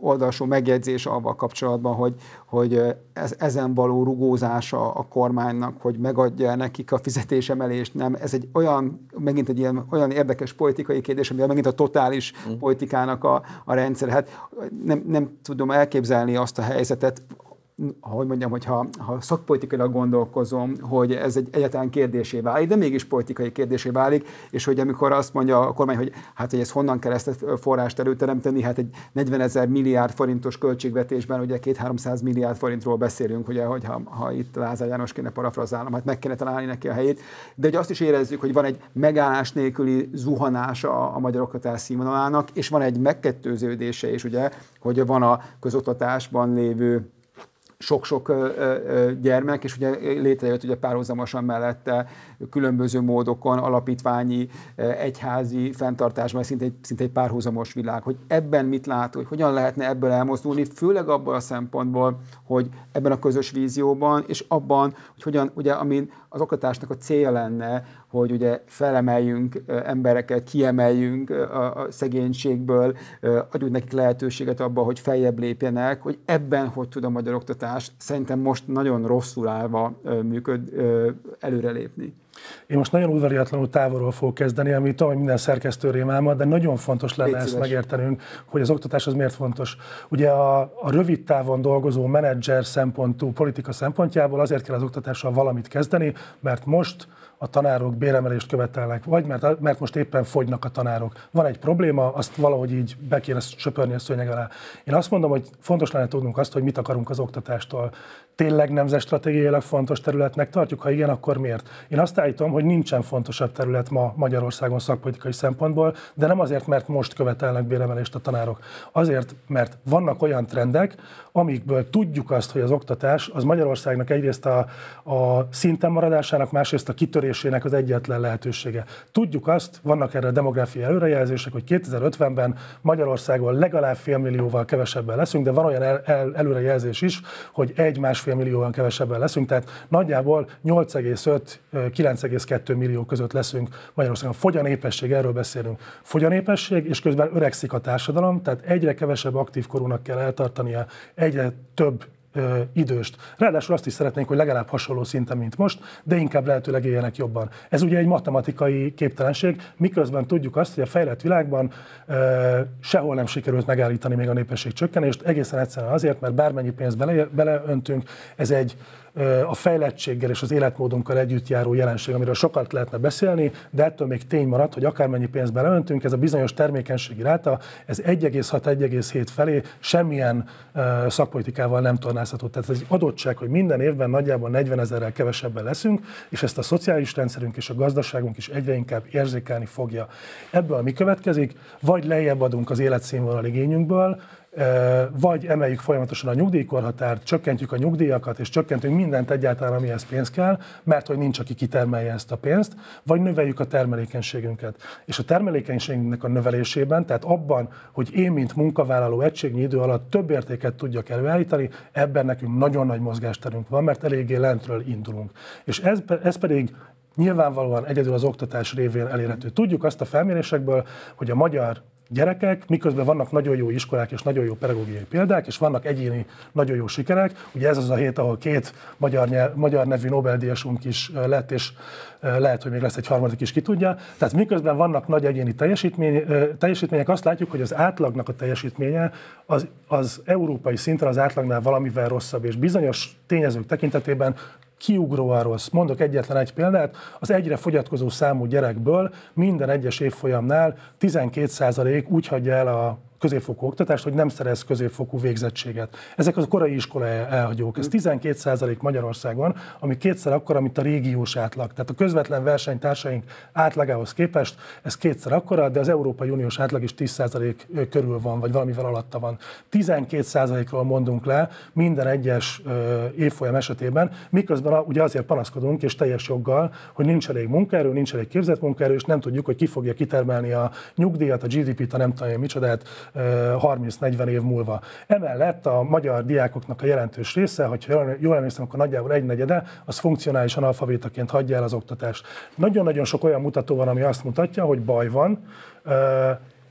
oldalsó megjegyzés avval kapcsolatban, hogy, hogy ez, ezen való rugózása a kormánynak, hogy megadja nekik a fizetésemelést, nem. Ez egy olyan, megint egy ilyen olyan érdekes politikai kérdés, amivel megint a totális mm. politikának a, a rendszer. Hát nem, nem tudom elképzelni azt a helyzetet, ahogy mondjam, hogyha ha szakpolitikailag gondolkozom, hogy ez egy egyetlen kérdésé válik, de mégis politikai kérdésé válik, és hogy amikor azt mondja a kormány, hogy hát, hogy ez honnan kell ezt forrást előteremteni, hát egy negyvenezer milliárd forintos költségvetésben, ugye kétszáz-háromszáz milliárd forintról beszélünk, ugye, hogy ha, ha itt Lázár János kéne parafrazálnom, hát meg kéne találni neki a helyét, de ugye azt is érezzük, hogy van egy megállás nélküli zuhanása a magyar oktatás színvonalának, és van egy megkettőződése is, ugye, hogy van a közoktatásban lévő sok-sok gyermek, és ugye létrejött ugye párhuzamosan mellette különböző módokon alapítványi, egyházi fenntartásban szinte egy, szinte egy párhuzamos világ. Hogy ebben mit lát, hogy hogyan lehetne ebből elmozdulni, főleg abban a szempontból, hogy ebben a közös vízióban, és abban, hogy hogyan, ugye, amin az oktatásnak a célja lenne, hogy ugye felemeljünk embereket, kiemeljünk a szegénységből, adjunk nekik lehetőséget abba, hogy feljebb lépjenek, hogy ebben hogy tud a magyar oktatás szerintem most nagyon rosszul állva működ, előrelépni. Én most nagyon udvariatlanul távolról fogok kezdeni, ami tavaly minden szerkesztő rémálma, de nagyon fontos lenne ezt megértenünk, hogy az oktatás az miért fontos. Ugye a, a rövid távon dolgozó menedzser szempontú politika szempontjából azért kell az oktatással valamit kezdeni, mert most a tanárok béremelést követelnek, vagy mert, mert most éppen fogynak a tanárok. Van egy probléma, azt valahogy így be kéne söpörni a szőnyeg alá. Én azt mondom, hogy fontos lenne tudnunk azt, hogy mit akarunk az oktatástól. Tényleg nemzetstratégiailag fontos területnek tartjuk? Ha igen, akkor miért? Én azt állítom, hogy nincsen fontosabb terület ma Magyarországon szakpolitikai szempontból, de nem azért, mert most követelnek béremelést a tanárok. Azért, mert vannak olyan trendek, amikből tudjuk azt, hogy az oktatás az Magyarországnak egyrészt a, a szinten maradásának, másrészt a kitörésének az egyetlen lehetősége. Tudjuk azt, vannak erre demográfiai előrejelzések, hogy kétezer-ötvenben Magyarországon legalább félmillióval kevesebben leszünk, de van olyan el, el, előrejelzés is, hogy egy-másfél millióval kevesebben leszünk, tehát nagyjából nyolc egész öt-kilenc egész kettő millió között leszünk Magyarországon. Fogy a népesség, erről beszélünk. Fogy a népesség, és közben öregszik a társadalom, tehát egyre kevesebb aktív korúnak kell eltartania egyre több ö, időst. Ráadásul azt is szeretnénk, hogy legalább hasonló szinten, mint most, de inkább lehetőleg éljenek jobban. Ez ugye egy matematikai képtelenség, miközben tudjuk azt, hogy a fejlett világban ö, sehol nem sikerült megállítani még a népesség csökkenést, egészen egyszerűen azért, mert bármennyi pénzt bele, beleöntünk, ez egy a fejlettséggel és az életmódunkkal együtt járó jelenség, amiről sokat lehetne beszélni, de ettől még tény maradt, hogy akármennyi pénzt beleöntünk, ez a bizonyos termékenységi ráta, ez egy egész hat-egy egész hét felé semmilyen uh, szakpolitikával nem tornázható. Tehát ez egy adottság, hogy minden évben nagyjából negyvenezerrel kevesebben leszünk, és ezt a szociális rendszerünk és a gazdaságunk is egyre inkább érzékelni fogja. Ebből mi következik? Vagy lejjebb adunk az életszínvonal igényünkből, vagy emeljük folyamatosan a nyugdíjkorhatárt, csökkentjük a nyugdíjakat, és csökkentünk mindent egyáltalán, amihez pénz kell, mert hogy nincs, aki kitermelje ezt a pénzt, vagy növeljük a termelékenységünket. És a termelékenységünknek a növelésében, tehát abban, hogy én, mint munkavállaló egységnyi idő alatt több értéket tudjak előállítani, ebben nekünk nagyon nagy mozgásterünk van, mert eléggé lentről indulunk. És ez, ez pedig nyilvánvalóan egyedül az oktatás révén elérhető. Tudjuk azt a felmérésekből, hogy a magyar gyerekek, miközben vannak nagyon jó iskolák és nagyon jó pedagógiai példák, és vannak egyéni nagyon jó sikerek. Ugye ez az a hét, ahol két magyar, nyelv, magyar nevű Nobel-díjasunk is lett, és lehet, hogy még lesz egy harmadik is, ki tudja. Tehát miközben vannak nagy egyéni teljesítmény, teljesítmények, azt látjuk, hogy az átlagnak a teljesítménye az, az európai szinten az átlagnál valamivel rosszabb, és bizonyos tényezők tekintetében kiugróan rossz. Mondok egyetlen egy példát, az egyre fogyatkozó számú gyerekből minden egyes évfolyamnál tizenkét százalék úgy hagyja el a középfokú oktatást, hogy nem szerez középfokú végzettséget. Ezek az a korai iskola elhagyók. Ez tizenkét százalék Magyarországon, ami kétszer akkora, mint a régiós átlag. Tehát a közvetlen versenytársaink átlagához képest ez kétszer akkora, de az Európai Uniós átlag is tíz százalék körül van, vagy valamivel alatta van. tizenkét százalékról mondunk le minden egyes évfolyam esetében, miközben ugye azért panaszkodunk, és teljes joggal, hogy nincs elég munkaerő, nincs elég képzett munkaerő, és nem tudjuk, hogy ki fogja kitermelni a nyugdíjat, a gé dé pét, a nem tudom micsodát harminc-negyven év múlva. Emellett a magyar diákoknak a jelentős része, hogyha jól emlékszem, akkor nagyjából egy negyede, az funkcionális analfabétaként hagyja el az oktatást. Nagyon-nagyon sok olyan mutató van, ami azt mutatja, hogy baj van,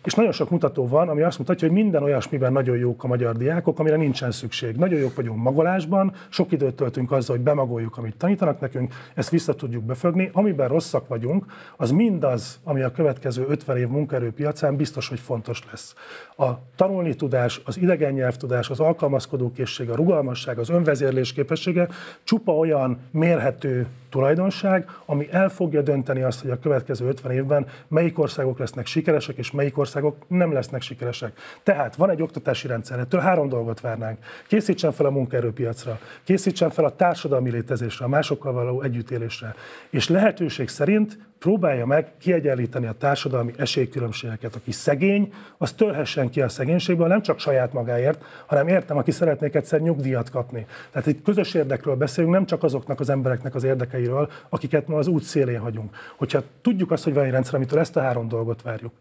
És nagyon sok mutató van, ami azt mutatja, hogy minden olyasmiben nagyon jók a magyar diákok, amire nincsen szükség. Nagyon jók vagyunk magolásban, sok időt töltünk azzal, hogy bemagoljuk, amit tanítanak nekünk, ezt vissza tudjuk befögni. Amiben rosszak vagyunk, az mindaz, ami a következő ötven év munkaerőpiacán biztos, hogy fontos lesz. A tanulni tudás, az idegen nyelvtudás, az alkalmazkodókészség, a rugalmasság, az önvezérlés képessége csupa olyan mérhető tulajdonság, ami el fogja dönteni azt, hogy a következő ötven évben melyik országok lesznek sikeresek, és melyik országok nem lesznek sikeresek. Tehát van egy oktatási rendszer, ettől három dolgot várnánk. Készítsen fel a munkaerőpiacra, készítsen fel a társadalmi létezésre, a másokkal való együttélésre, és lehetőség szerint próbálja meg kiegyenlíteni a társadalmi esélykülönbségeket. Aki szegény, az törhessen ki a szegénységből, nem csak saját magáért, hanem értem, aki szeretnék egyszer nyugdíjat kapni. Tehát itt közös érdekről beszélünk, nem csak azoknak az embereknek az érdekeiről, akiket ma az út szélén hagyunk. Hogyha tudjuk azt, hogy van egy rendszer, amitől ezt a három dolgot várjuk,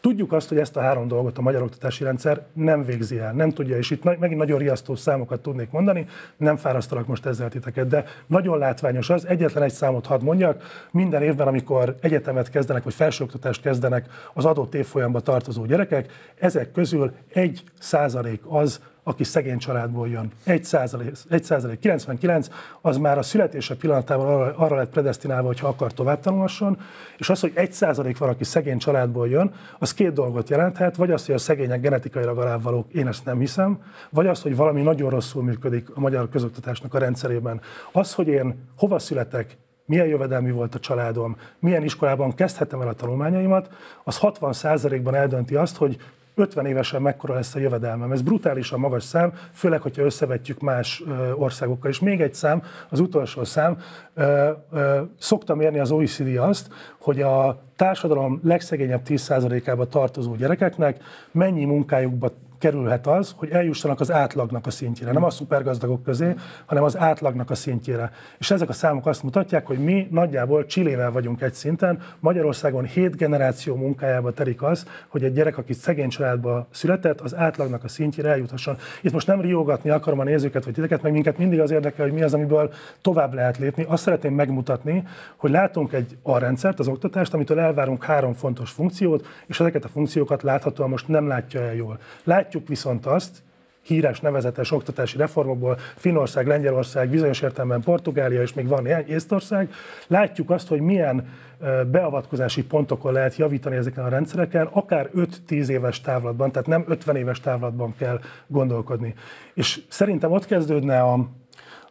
tudjuk azt, hogy ezt a három dolgot a magyar oktatási rendszer nem végzi el, nem tudja, és itt megint nagyon riasztó számokat tudnék mondani, nem fárasztalak most ezzel titeket, de nagyon látványos az, egyetlen egy számot hadd mondjak, minden évben, amikor egyetemet kezdenek, vagy felsőoktatást kezdenek az adott évfolyamba tartozó gyerekek, ezek közül egy százalék az, aki szegény családból jön. egy százalék, kilencvenkilenc, az már a születése pillanatában arra, arra lett predesztinálva, hogyha akar tovább tanulhasson, és az, hogy egy százalék van, aki szegény családból jön, az két dolgot jelenthet, vagy az, hogy a szegények genetikailag alávalók, én ezt nem hiszem, vagy az, hogy valami nagyon rosszul működik a magyar közoktatásnak a rendszerében. Az, hogy én hova születek, milyen jövedelmű volt a családom, milyen iskolában kezdhetem el a tanulmányaimat, az hatvan százalékban eldönti azt, hogy ötven évesen mekkora lesz a jövedelmem. Ez brutálisan magas szám, főleg, hogyha összevetjük más országokkal. És még egy szám, az utolsó szám, szoktam érni az o e cé dé azt, hogy a társadalom legszegényebb tíz százalékába tartozó gyerekeknek mennyi munkájukba kerülhet az, hogy eljussanak az átlagnak a szintjére, nem a szupergazdagok közé, hanem az átlagnak a szintjére. És ezek a számok azt mutatják, hogy mi nagyjából Chilével vagyunk egy szinten, Magyarországon hét generáció munkájába telik az, hogy egy gyerek, aki szegény családba született, az átlagnak a szintjére eljuthasson. Itt most nem riogatni akarom a nézőket vagy titeket, meg minket mindig az érdekel, hogy mi az, amiből tovább lehet lépni. Azt szeretném megmutatni, hogy látunk egy alrendszert, az oktatást, amitől elvárunk három fontos funkciót, és ezeket a funkciókat láthatóan most nem látja el jól. Lát Látjuk viszont azt, híres, nevezetes oktatási reformokból, Finnország, Lengyelország, bizonyos értelemben Portugália, és még van Észtország, látjuk azt, hogy milyen beavatkozási pontokon lehet javítani ezeken a rendszereken, akár öt-tíz éves távlatban, tehát nem ötven éves távlatban kell gondolkodni. És szerintem ott kezdődne a...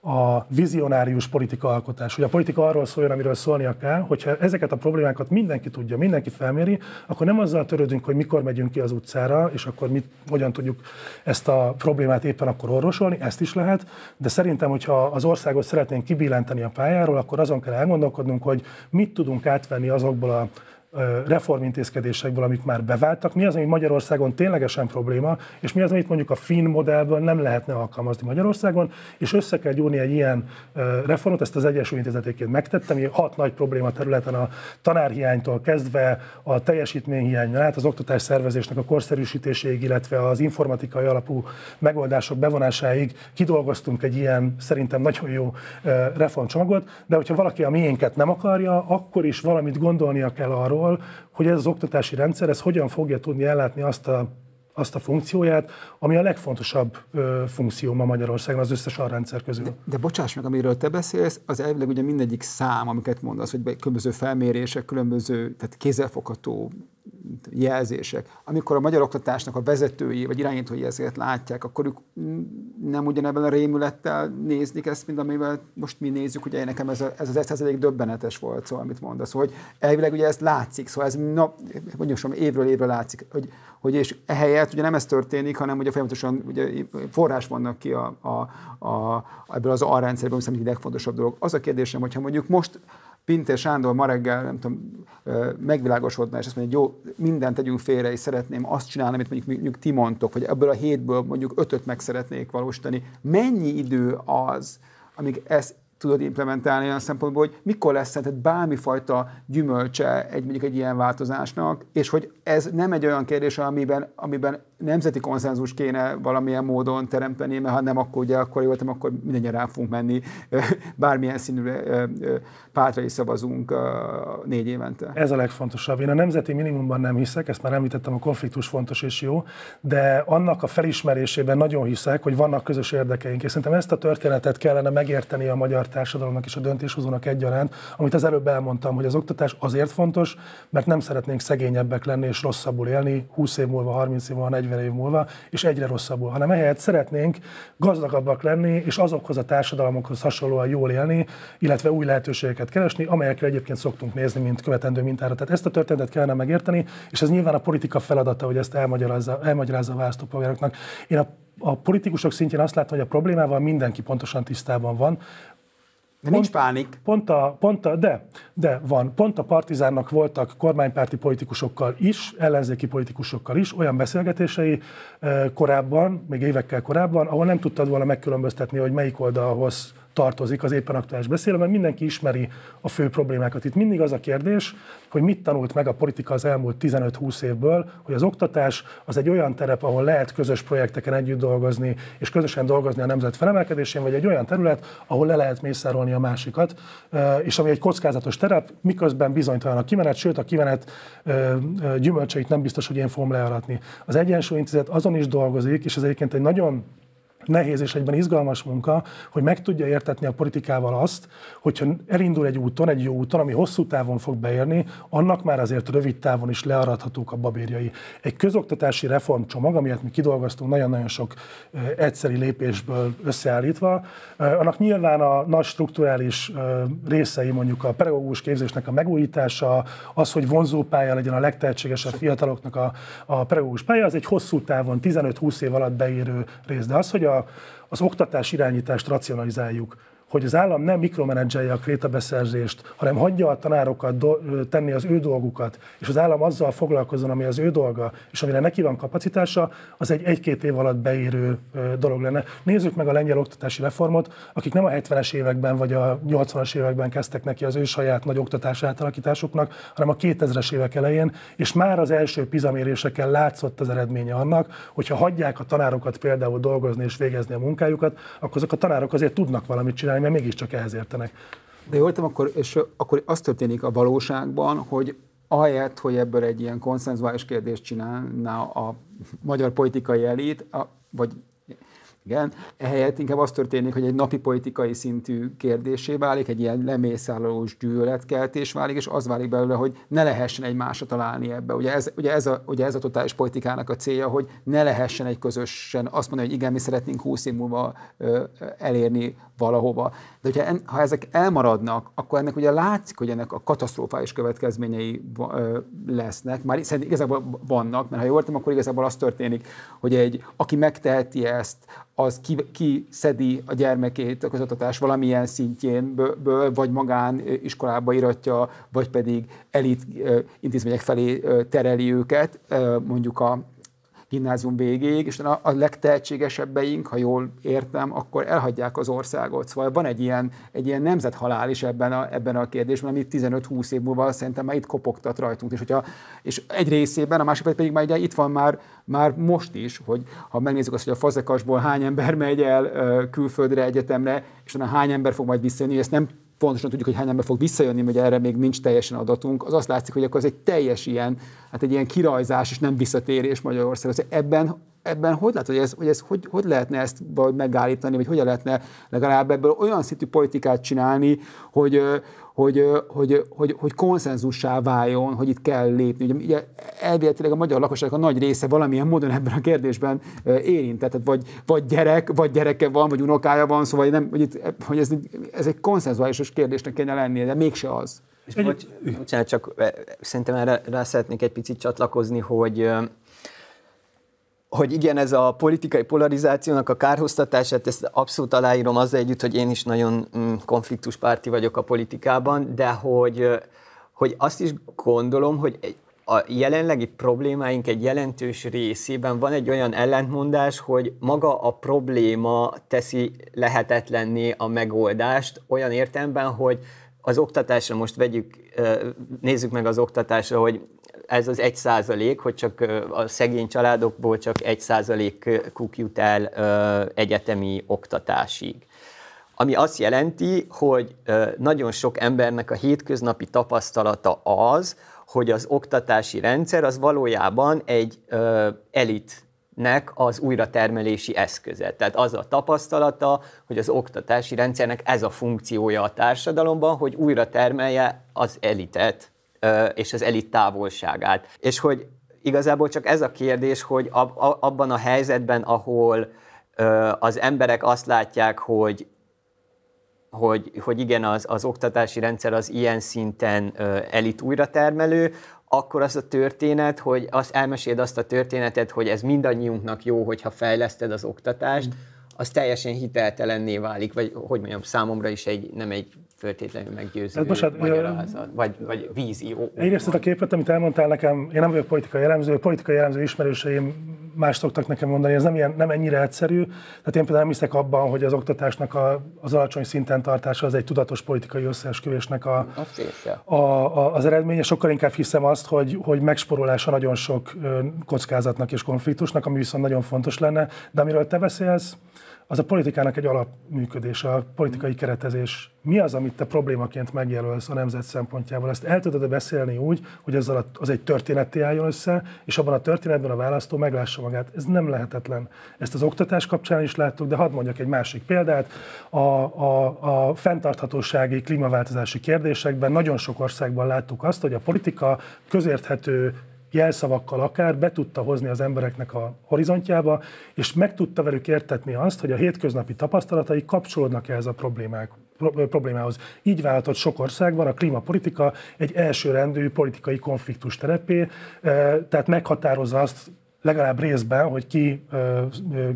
a vizionárius politikaalkotás, hogy a politika arról szóljon, amiről szólnia kell, hogyha ezeket a problémákat mindenki tudja, mindenki felméri, akkor nem azzal törődünk, hogy mikor megyünk ki az utcára, és akkor mit, hogyan tudjuk ezt a problémát éppen akkor orvosolni, ezt is lehet, de szerintem, hogyha az országot szeretnénk kibillenteni a pályáról, akkor azon kell elgondolkodnunk, hogy mit tudunk átvenni azokból a reformintézkedésekből, amik már beváltak, mi az, ami Magyarországon ténylegesen probléma, és mi az, amit mondjuk a finn modellből nem lehetne alkalmazni Magyarországon, és össze kell gyúrni egy ilyen reformot, ezt az Egyensúly Intézetéként megtettem, hogy hat nagy probléma területen, a tanárhiánytól kezdve a teljesítményhiányon át, az oktatás szervezésnek a korszerűsítéséig, illetve az informatikai alapú megoldások bevonásáig kidolgoztunk egy ilyen szerintem nagyon jó reformcsomagot, de hogyha valaki a miénket nem akarja, akkor is valamit gondolnia kell arról, hogy ez az oktatási rendszer, ez hogyan fogja tudni ellátni azt a, azt a funkcióját, ami a legfontosabb ö, funkció ma Magyarországon az összes alrendszer közül. De, de bocsáss meg, amiről te beszélsz, az elvileg ugye mindegyik szám, amiket mondasz, hogy különböző felmérések, különböző, tehát kézzelfogható jelzések. Amikor a magyar oktatásnak a vezetői, vagy irányítói ezeket látják, akkor ők nem ugyanebben a rémülettel néznik ezt, mint amivel most mi nézzük, ugye nekem ez, a, ez az egy százalék döbbenetes volt, szóval, amit mondasz, hogy elvileg ugye ezt látszik, szóval ez na, mondjuk sem évről évre látszik, hogy, hogy és ehelyett ugye nem ez történik, hanem ugye folyamatosan ugye forrás vannak ki a, a, a, ebből az alrendszerből, ami szerintem a legfontosabb dolog. Az a kérdésem, hogyha mondjuk most Pinte Sándor ma reggel, nem tudom, megvilágosodna, és azt mondja, hogy jó, mindent tegyünk félre, és szeretném azt csinálni, amit mondjuk, mondjuk ti mondtok, vagy ebből a hétből mondjuk ötöt meg szeretnék valósítani. Mennyi idő az, amíg ezt tudod implementálni olyan szempontból, hogy mikor lesz szerinted bármifajta gyümölcse egy, mondjuk egy ilyen változásnak, és hogy ez nem egy olyan kérdés, amiben, amiben nemzeti konszenzus kéne valamilyen módon teremteni, mert ha nem, akkor ugye, akkor jól voltam, akkor mindannyian rá fogunk menni, bármilyen színű pártra is szavazunk négy évente. Ez a legfontosabb. Én a nemzeti minimumban nem hiszek, ezt már említettem, a konfliktus fontos és jó, de annak a felismerésében nagyon hiszek, hogy vannak közös érdekeink, és szerintem ezt a történetet kellene megérteni a magyar társadalomnak és a döntéshozónak egyaránt, amit az előbb elmondtam, hogy az oktatás azért fontos, mert nem szeretnénk szegényebbek lenni és rosszabbul élni húsz év múlva, harminc év múlva, negyven év múlva, és egyre rosszabbul, hanem ehelyett szeretnénk gazdagabbak lenni, és azokhoz a társadalmakhoz hasonlóan jól élni, illetve új lehetőségeket keresni, amelyekre egyébként szoktunk nézni, mint követendő mintára. Tehát ezt a történetet kellene megérteni, és ez nyilván a politika feladata, hogy ezt elmagyarázza, elmagyarázza a választópolgároknak. Én a, a politikusok szintjén azt látom, hogy a problémával mindenki pontosan tisztában van. De nincs pánik. Pont a, pont a, de, de van. Pont a Partizánnak voltak kormánypárti politikusokkal is, ellenzéki politikusokkal is olyan beszélgetései korábban, még évekkel korábban, ahol nem tudtad volna megkülönböztetni, hogy melyik oldalhoz tartozik az éppen aktuális beszélő, mert mindenki ismeri a fő problémákat. Itt mindig az a kérdés, hogy mit tanult meg a politika az elmúlt tizenöt-húsz évből, hogy az oktatás az egy olyan terep, ahol lehet közös projekteken együtt dolgozni, és közösen dolgozni a nemzet felemelkedésén, vagy egy olyan terület, ahol le lehet mészárolni a másikat, és ami egy kockázatos terep, miközben bizonytalan a kimenet, sőt a kimenet gyümölcseit nem biztos, hogy én fogom learatni. Az Egyensúly Intézet azon is dolgozik, és ez egyébként egy nagyon nehéz és egyben izgalmas munka, hogy meg tudja értetni a politikával azt, hogyha elindul egy úton, egy jó úton, ami hosszú távon fog beérni, annak már azért rövid távon is learadhatók a babérjai. Egy közoktatási reformcsomag, amilyet mi kidolgoztunk nagyon-nagyon sok egyszeri lépésből összeállítva, annak nyilván a nagy strukturális részei, mondjuk a pedagógus képzésnek a megújítása, az, hogy vonzó pálya legyen a legtehetségesebb fiataloknak a, a pedagógus pálya, az egy hosszú távon, tizenöt-húsz év alatt beérő rész. De az, hogy a az oktatás irányítást racionalizáljuk, hogy az állam nem mikromenedzselje a krétabeszerzést, hanem hagyja a tanárokat do- tenni az ő dolgukat, és az állam azzal foglalkozzon, ami az ő dolga, és amire neki van kapacitása, az egy egy-két év alatt beérő dolog lenne. Nézzük meg a lengyel oktatási reformot, akik nem a hetvenes években vagy a nyolcvanas években kezdtek neki az ő saját nagy oktatási átalakításoknak, hanem a kétezres évek elején, és már az első pizaméréseken látszott az eredménye annak, hogyha hagyják a tanárokat például dolgozni és végezni a munkájukat, akkor azok a tanárok azért tudnak valamit csinálni, mert mégiscsak ehhez értenek. De jól értem, akkor, és akkor az történik a valóságban, hogy ahelyett, hogy ebből egy ilyen konszenzuális kérdést csinálna a magyar politikai elit, a, vagy igen, ehelyett inkább az történik, hogy egy napi politikai szintű kérdésé válik, egy ilyen lemészárolós gyűlöletkeltés válik, és az válik belőle, hogy ne lehessen egymásra találni ebbe. Ugye ez, ugye, ez a, ugye ez a totális politikának a célja, hogy ne lehessen egy közösen azt mondani, hogy igen, mi szeretnénk húsz év múlva ö, elérni valahova. De ugye en, ha ezek elmaradnak, akkor ennek ugye látszik, hogy ennek a katasztrofális következményei ö, lesznek. Már szerintem igazából vannak, mert ha jól értem, akkor igazából az történik, hogy egy, aki megteheti ezt, az kiszedi ki a gyermekét a közoktatás valamilyen szintjén, ből, vagy magán iskolába iratja, vagy pedig elit intézmények felé tereli őket, mondjuk a gimnázium végéig, és a legtehetségesebbeink, ha jól értem, akkor elhagyják az országot. Szóval van egy ilyen, egy ilyen nemzethalál is ebben a, ebben a kérdésben, amit tizenöt-húsz év múlva szerintem már itt kopogtat rajtunk. És, hogyha, és egy részében, a másik pedig már ugye itt van már, már most is, hogy ha megnézzük azt, hogy a Fazekasból hány ember megy el külföldre, egyetemre, és onnan hány ember fog majd visszajönni, ezt nem pontosan tudjuk, hogy hány ember fog visszajönni, mert erre még nincs teljesen adatunk, az azt látszik, hogy akkor ez egy teljes ilyen, hát egy ilyen kirajzás és nem visszatérés Magyarországon. Ebben, ebben hogy látod, hogy, ez, hogy, ez, hogy, hogy lehetne ezt megállítani, vagy hogyan lehetne legalább ebből olyan szintű politikát csinálni, hogy, hogy, hogy, hogy, hogy konszenzussá váljon, hogy itt kell lépni. Ugye, ugye elvéletileg a magyar lakosságnak a nagy része valamilyen módon ebben a kérdésben érintett, tehát vagy, vagy gyerek, vagy gyereke van, vagy unokája van, szóval nem, hogy, itt, hogy ez, ez egy konszenzuális kérdésnek kéne lennie, de mégse az. És bocs, bocsánat, csak szerintem erre rá szeretnék egy picit csatlakozni, hogy hogy igen, ez a politikai polarizációnak a kárhoztatását, ezt abszolút aláírom azzal együtt, hogy én is nagyon konfliktuspárti vagyok a politikában, de hogy, hogy azt is gondolom, hogy egy, a jelenlegi problémáink egy jelentős részében van egy olyan ellentmondás, hogy maga a probléma teszi lehetetlenné a megoldást, olyan értelemben, hogy az oktatásra most vegyük, nézzük meg az oktatásra, hogy ez az egy százalék, hogy csak a szegény családokból csak egy százalékuk jut el egyetemi oktatásig. Ami azt jelenti, hogy nagyon sok embernek a hétköznapi tapasztalata az, hogy az oktatási rendszer az valójában egy elitnek az újratermelési eszköze. Tehát az a tapasztalata, hogy az oktatási rendszernek ez a funkciója a társadalomban, hogy újratermelje az elitet és az elit távolságát. És hogy igazából csak ez a kérdés, hogy abban a helyzetben, ahol az emberek azt látják, hogy Hogy, hogy igen, az, az oktatási rendszer az ilyen szinten ö, elit újratermelő, akkor az a történet, hogy az, elmeséld azt a történetet, hogy ez mindannyiunknak jó, hogyha fejleszted az oktatást, az teljesen hiteltelenné válik, vagy hogy mondjam, számomra is egy, nem egy feltétlenül meggyőző magyarázat, vagy, vagy vízió. Egyrészt a képet, amit elmondtál nekem, én nem vagyok politikai jellemző, politikai jellemző ismerőseim más szoktak nekem mondani, ez nem, ilyen, nem ennyire egyszerű. Tehát én például nem hiszek abban, hogy az oktatásnak a, az alacsony szinten tartása az egy tudatos politikai összeesküvésnek a, a, a, az eredménye. Sokkal inkább hiszem azt, hogy, hogy megsporolása nagyon sok kockázatnak és konfliktusnak, ami viszont nagyon fontos lenne. De amiről te beszélsz, az a politikának egy alapműködése, a politikai keretezés. Mi az, amit te problémaként megjelölsz a nemzet szempontjából? Ezt el tudod beszélni úgy, hogy ezzel az egy történetté álljon össze, és abban a történetben a választó meglássa magát. Ez nem lehetetlen. Ezt az oktatás kapcsán is láttuk, de hadd mondjak egy másik példát. A, a, a fenntarthatósági, klímaváltozási kérdésekben nagyon sok országban láttuk azt, hogy a politika közérthető jelszavakkal akár be tudta hozni az embereknek a horizontjába, és meg tudta velük értetni azt, hogy a hétköznapi tapasztalatai kapcsolódnak ehhez a problémák, problémához. Így váltott sok országban a klímapolitika egy elsőrendű politikai konfliktus terepé, tehát meghatározza azt legalább részben, hogy ki,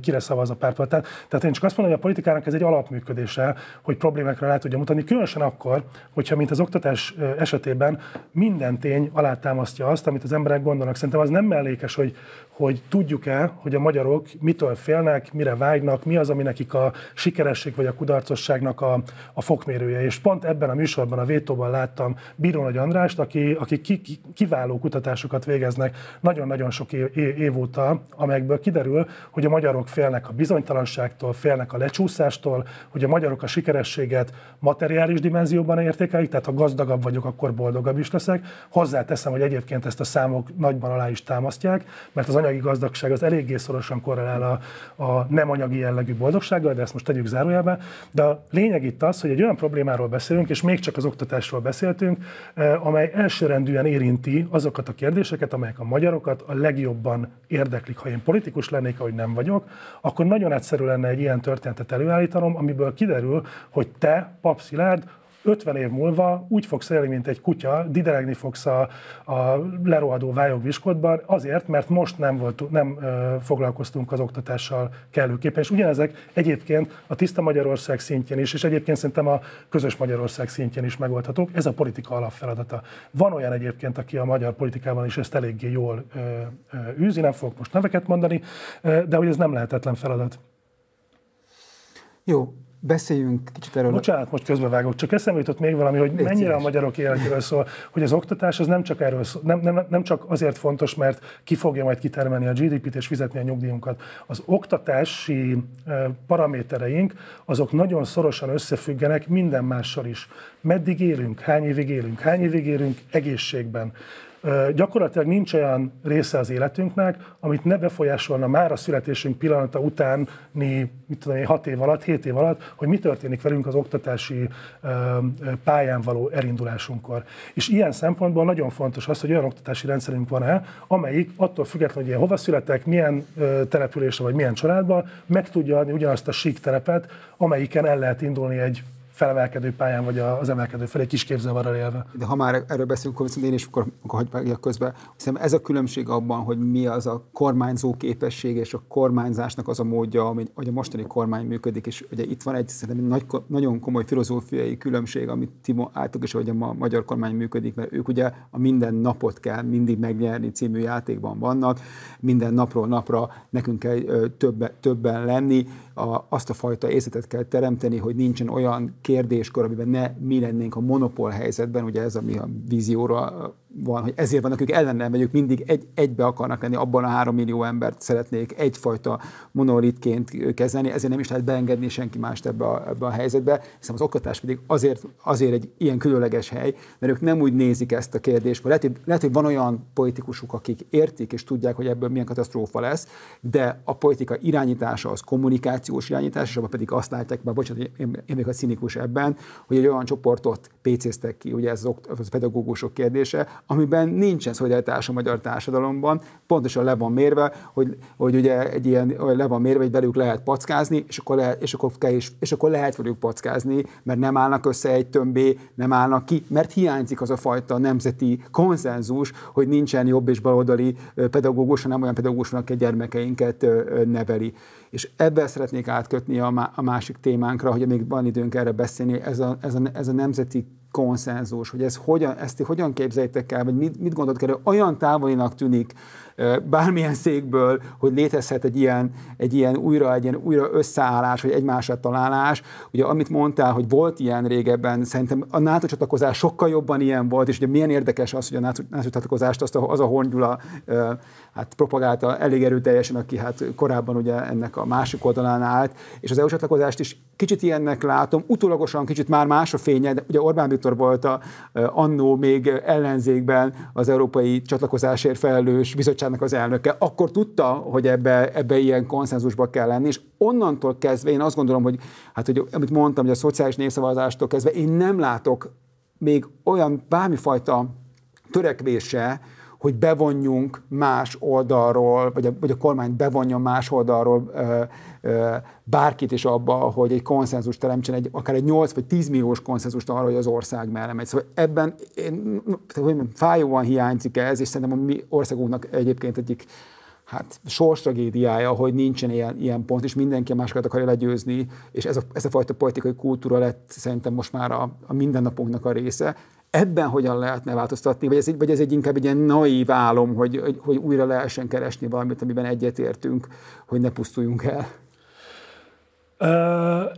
kire szavaz a pártpárt. Tehát én csak azt mondom, hogy a politikának ez egy alapműködése, hogy problémákra rá tudja mutatni, különösen akkor, hogyha mint az oktatás esetében minden tény alátámasztja azt, amit az emberek gondolnak. Szerintem az nem mellékes, hogy, hogy tudjuk-e, hogy a magyarok mitől félnek, mire vágynak, mi az, ami nekik a sikeresség vagy a kudarcosságnak a, a fokmérője. És pont ebben a műsorban, a Vétóban láttam Bíró Nagy Andrást, aki, aki ki, ki, kiváló kutatásokat végeznek nagyon-nagyon sok év óta, amelyekből kiderül, hogy a magyarok félnek a bizonytalanságtól, félnek a lecsúszástól, hogy a magyarok a sikerességet materiális dimenzióban értékelik, tehát ha gazdagabb vagyok, akkor boldogabb is leszek. Hozzáteszem, hogy egyébként ezt a számok nagyban alá is támasztják, mert az anyagi gazdagság az eléggé szorosan korrelál a, a nem anyagi jellegű boldogsággal, de ezt most tegyük zárójelbe. De a lényeg itt az, hogy egy olyan problémáról beszélünk, és még csak az oktatásról beszéltünk, amely elsőrendűen érinti azokat a kérdéseket, amelyek a magyarokat a legjobban érdeklik. Ha én politikus lennék, ahogy nem vagyok, akkor nagyon egyszerű lenne egy ilyen történetet előállítanom, amiből kiderül, hogy te, Pap Szilárd, ötven év múlva úgy fogsz élni, mint egy kutya, dideregni fogsz a, a lerohadó vályogviskodban, azért, mert most nem, volt, nem ö, foglalkoztunk az oktatással kellőképpen. És ugyanezek egyébként a Tiszta Magyarország szintjén is, és egyébként szerintem a Közös Magyarország szintjén is megoldhatók. Ez a politika alapfeladata. Van olyan egyébként, aki a magyar politikában is ezt eléggé jól ö, ö, űzi, nem fogok most neveket mondani, ö, de hogy ez nem lehetetlen feladat. Jó. Beszéljünk kicsit erről. Bocsánat, most közbevágok, csak eszembe jutott még valami, hogy mennyire Légy a magyarok életéről szól, hogy az oktatás az nem csak erről szól, nem, nem, nem csak azért fontos, mert ki fogja majd kitermelni a gé dé pét és fizetni a nyugdíjunkat. Az oktatási paramétereink azok nagyon szorosan összefüggenek minden mással is. Meddig élünk, hány évig élünk, hány évig élünk egészségben. Gyakorlatilag nincs olyan része az életünknek, amit ne befolyásolna már a születésünk pillanata utáni, mit tudom én, hat év alatt, hét év alatt, hogy mi történik velünk az oktatási pályán való elindulásunkkor. És ilyen szempontból nagyon fontos az, hogy olyan oktatási rendszerünk van-e, amelyik attól függetlenül, hogy én hova születek, milyen településre vagy milyen családban, meg tudja adni ugyanazt a sík terepet, amelyiken el lehet indulni egy felemelkedő pályán, vagy az emelkedő felé kisképzavarral élve. De ha már erről beszélünk, akkor viszont én is akkor, akkor hagyj vágjak közbe. Szerintem ez a különbség abban, hogy mi az a kormányzó képesség és a kormányzásnak az a módja, hogy a mostani kormány működik, és ugye itt van egy szerintem nagy, nagyon komoly filozófiai különbség, amit ti álltok, és hogy a magyar kormány működik, mert ők ugye a minden napot kell mindig megnyerni című játékban vannak, minden napról napra nekünk kell többen, többen lenni, a, azt a fajta érzetet kell teremteni, hogy nincsen olyan kérdéskor, amiben ne mi lennénk a monopól helyzetben, ugye ez a mi a vízióra van, hogy ezért vannak ők ellenem, mert ők mindig egy, egybe akarnak lenni, abban a három millió embert szeretnék egyfajta monolitként kezelni, ezért nem is lehet beengedni senki mást ebbe a, ebbe a helyzetbe, hiszen az oktatás pedig azért, azért egy ilyen különleges hely, mert ők nem úgy nézik ezt a kérdést, lehet, lehet, hogy van olyan politikusuk, akik értik és tudják, hogy ebből milyen katasztrófa lesz, de a politika irányítása az kommunikációs irányítás, és abban pedig azt látják, bár bocsánat, én, én, én még a cinikus ebben, hogy egy olyan csoportot pécéztek ki, ugye ez az pedagógusok kérdése, amiben nincsen szolidaritás a magyar társadalomban, pontosan le van mérve, hogy, hogy ugye egy ilyen, le van mérve, hogy velük lehet packázni, és akkor lehet, és akkor kell is, és akkor lehet velük packázni, mert nem állnak össze egy tömbé, nem állnak ki, mert hiányzik az a fajta nemzeti konszenzus, hogy nincsen jobb és baloldali pedagógus, hanem olyan pedagógus, aki a gyermekeinket neveli. És ebből szeretnék átkötni a másik témánkra, hogy még van időnk erre beszélni, ez a, ez a, ez a nemzeti konszenzus, hogy ez hogyan, ezt hogyan képzeljétek el, vagy mit, mit gondoltok erről, olyan távolinak tűnik bármilyen székből, hogy létezhet egy ilyen, egy ilyen, újra, egy ilyen újra összeállás, vagy egymásra találás. Ugye amit mondtál, hogy volt ilyen régebben, szerintem a NATO csatlakozás sokkal jobban ilyen volt, és ugye milyen érdekes az, hogy a NATO csatlakozást azt a, az a Horn Gyula hát propagálta elég erőteljesen, aki hát korábban ugye ennek a másik oldalán állt, és az é u csatlakozást is kicsit ilyennek látom, utólagosan kicsit már más a fénye, de ugye Orbán Viktor volt a, annó még ellenzékben az európai csatlakozásért felelős bizottságnak az elnöke, akkor tudta, hogy ebbe, ebbe ilyen konszenzusba kell lenni, és onnantól kezdve én azt gondolom, hogy, hát, hogy amit mondtam, hogy a szociális népszavazástól kezdve én nem látok még olyan bármifajta törekvése, hogy bevonjunk más oldalról, vagy a, vagy a kormány bevonjon más oldalról ö, ö, bárkit is abba, hogy egy konszenzus teremtsen, egy, akár egy nyolc vagy tíz milliós konszenzust arra, hogy az ország mellé megy. Szóval ebben én, fájóan hiányzik ez, és szerintem a mi országunknak egyébként egyik hát sorstragédiája, hogy nincsen ilyen, ilyen pont, és mindenki a másokat akarja legyőzni, és ez a, ez a fajta politikai kultúra lett szerintem most már a, a mindennapunknak a része. Ebben hogyan lehetne változtatni, vagy ez, vagy ez egy inkább egy ilyen naív álom, hogy, hogy, hogy újra lehessen keresni valamit, amiben egyetértünk, hogy ne pusztuljunk el? Uh,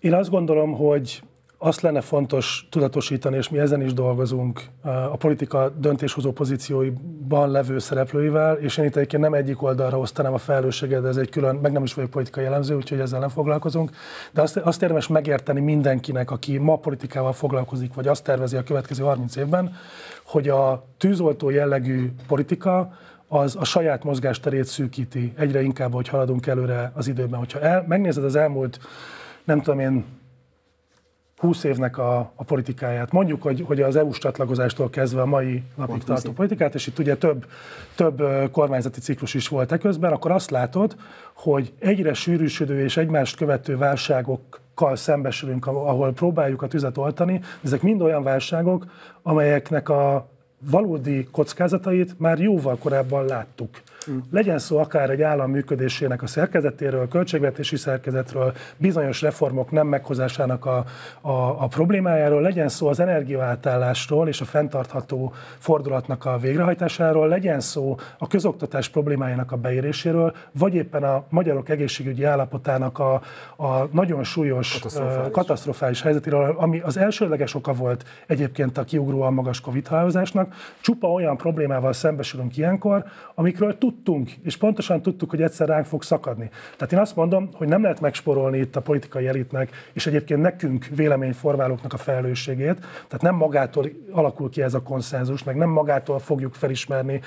én azt gondolom, hogy azt lenne fontos tudatosítani, és mi ezen is dolgozunk a politika döntéshozó pozícióiban levő szereplőivel, és én itt egyébként nem egyik oldalra osztanám a felelősséget, de ez egy külön, meg nem is vagyok politikai elemző, úgyhogy ezzel nem foglalkozunk, de azt, azt érdemes megérteni mindenkinek, aki ma politikával foglalkozik, vagy azt tervezi a következő harminc évben, hogy a tűzoltó jellegű politika az a saját mozgásterét szűkíti egyre inkább, hogy haladunk előre az időben. Hogyha el, megnézed az elmúlt, nem tudom én, húsz évnek a, a politikáját. Mondjuk, hogy, hogy az é u-s csatlakozástól kezdve a mai napig tartó politikát, és itt ugye több, több kormányzati ciklus is volt eközben, akkor azt látod, hogy egyre sűrűsödő és egymást követő válságokkal szembesülünk, ahol próbáljuk a tüzet oltani. Ezek mind olyan válságok, amelyeknek a valódi kockázatait már jóval korábban láttuk. Legyen szó akár egy állam működésének a szerkezetéről, költségvetési szerkezetről, bizonyos reformok nem meghozásának a, a, a problémájáról, legyen szó az energiaátállásról és a fenntartható fordulatnak a végrehajtásáról, legyen szó a közoktatás problémájának a beéréséről, vagy éppen a magyarok egészségügyi állapotának a, a nagyon súlyos katasztrofális. katasztrofális helyzetéről, ami az elsődleges oka volt egyébként a kiugróan magas COVID-halálozásnak. Csupa olyan problémával szembesülünk ilyenkor, amikről tudtunk, és pontosan tudtuk, hogy egyszer ránk fog szakadni. Tehát én azt mondom, hogy nem lehet megsporolni itt a politikai elitnek, és egyébként nekünk, véleményformálóknak a felelősségét, tehát nem magától alakul ki ez a konszenzus, meg nem magától fogjuk felismerni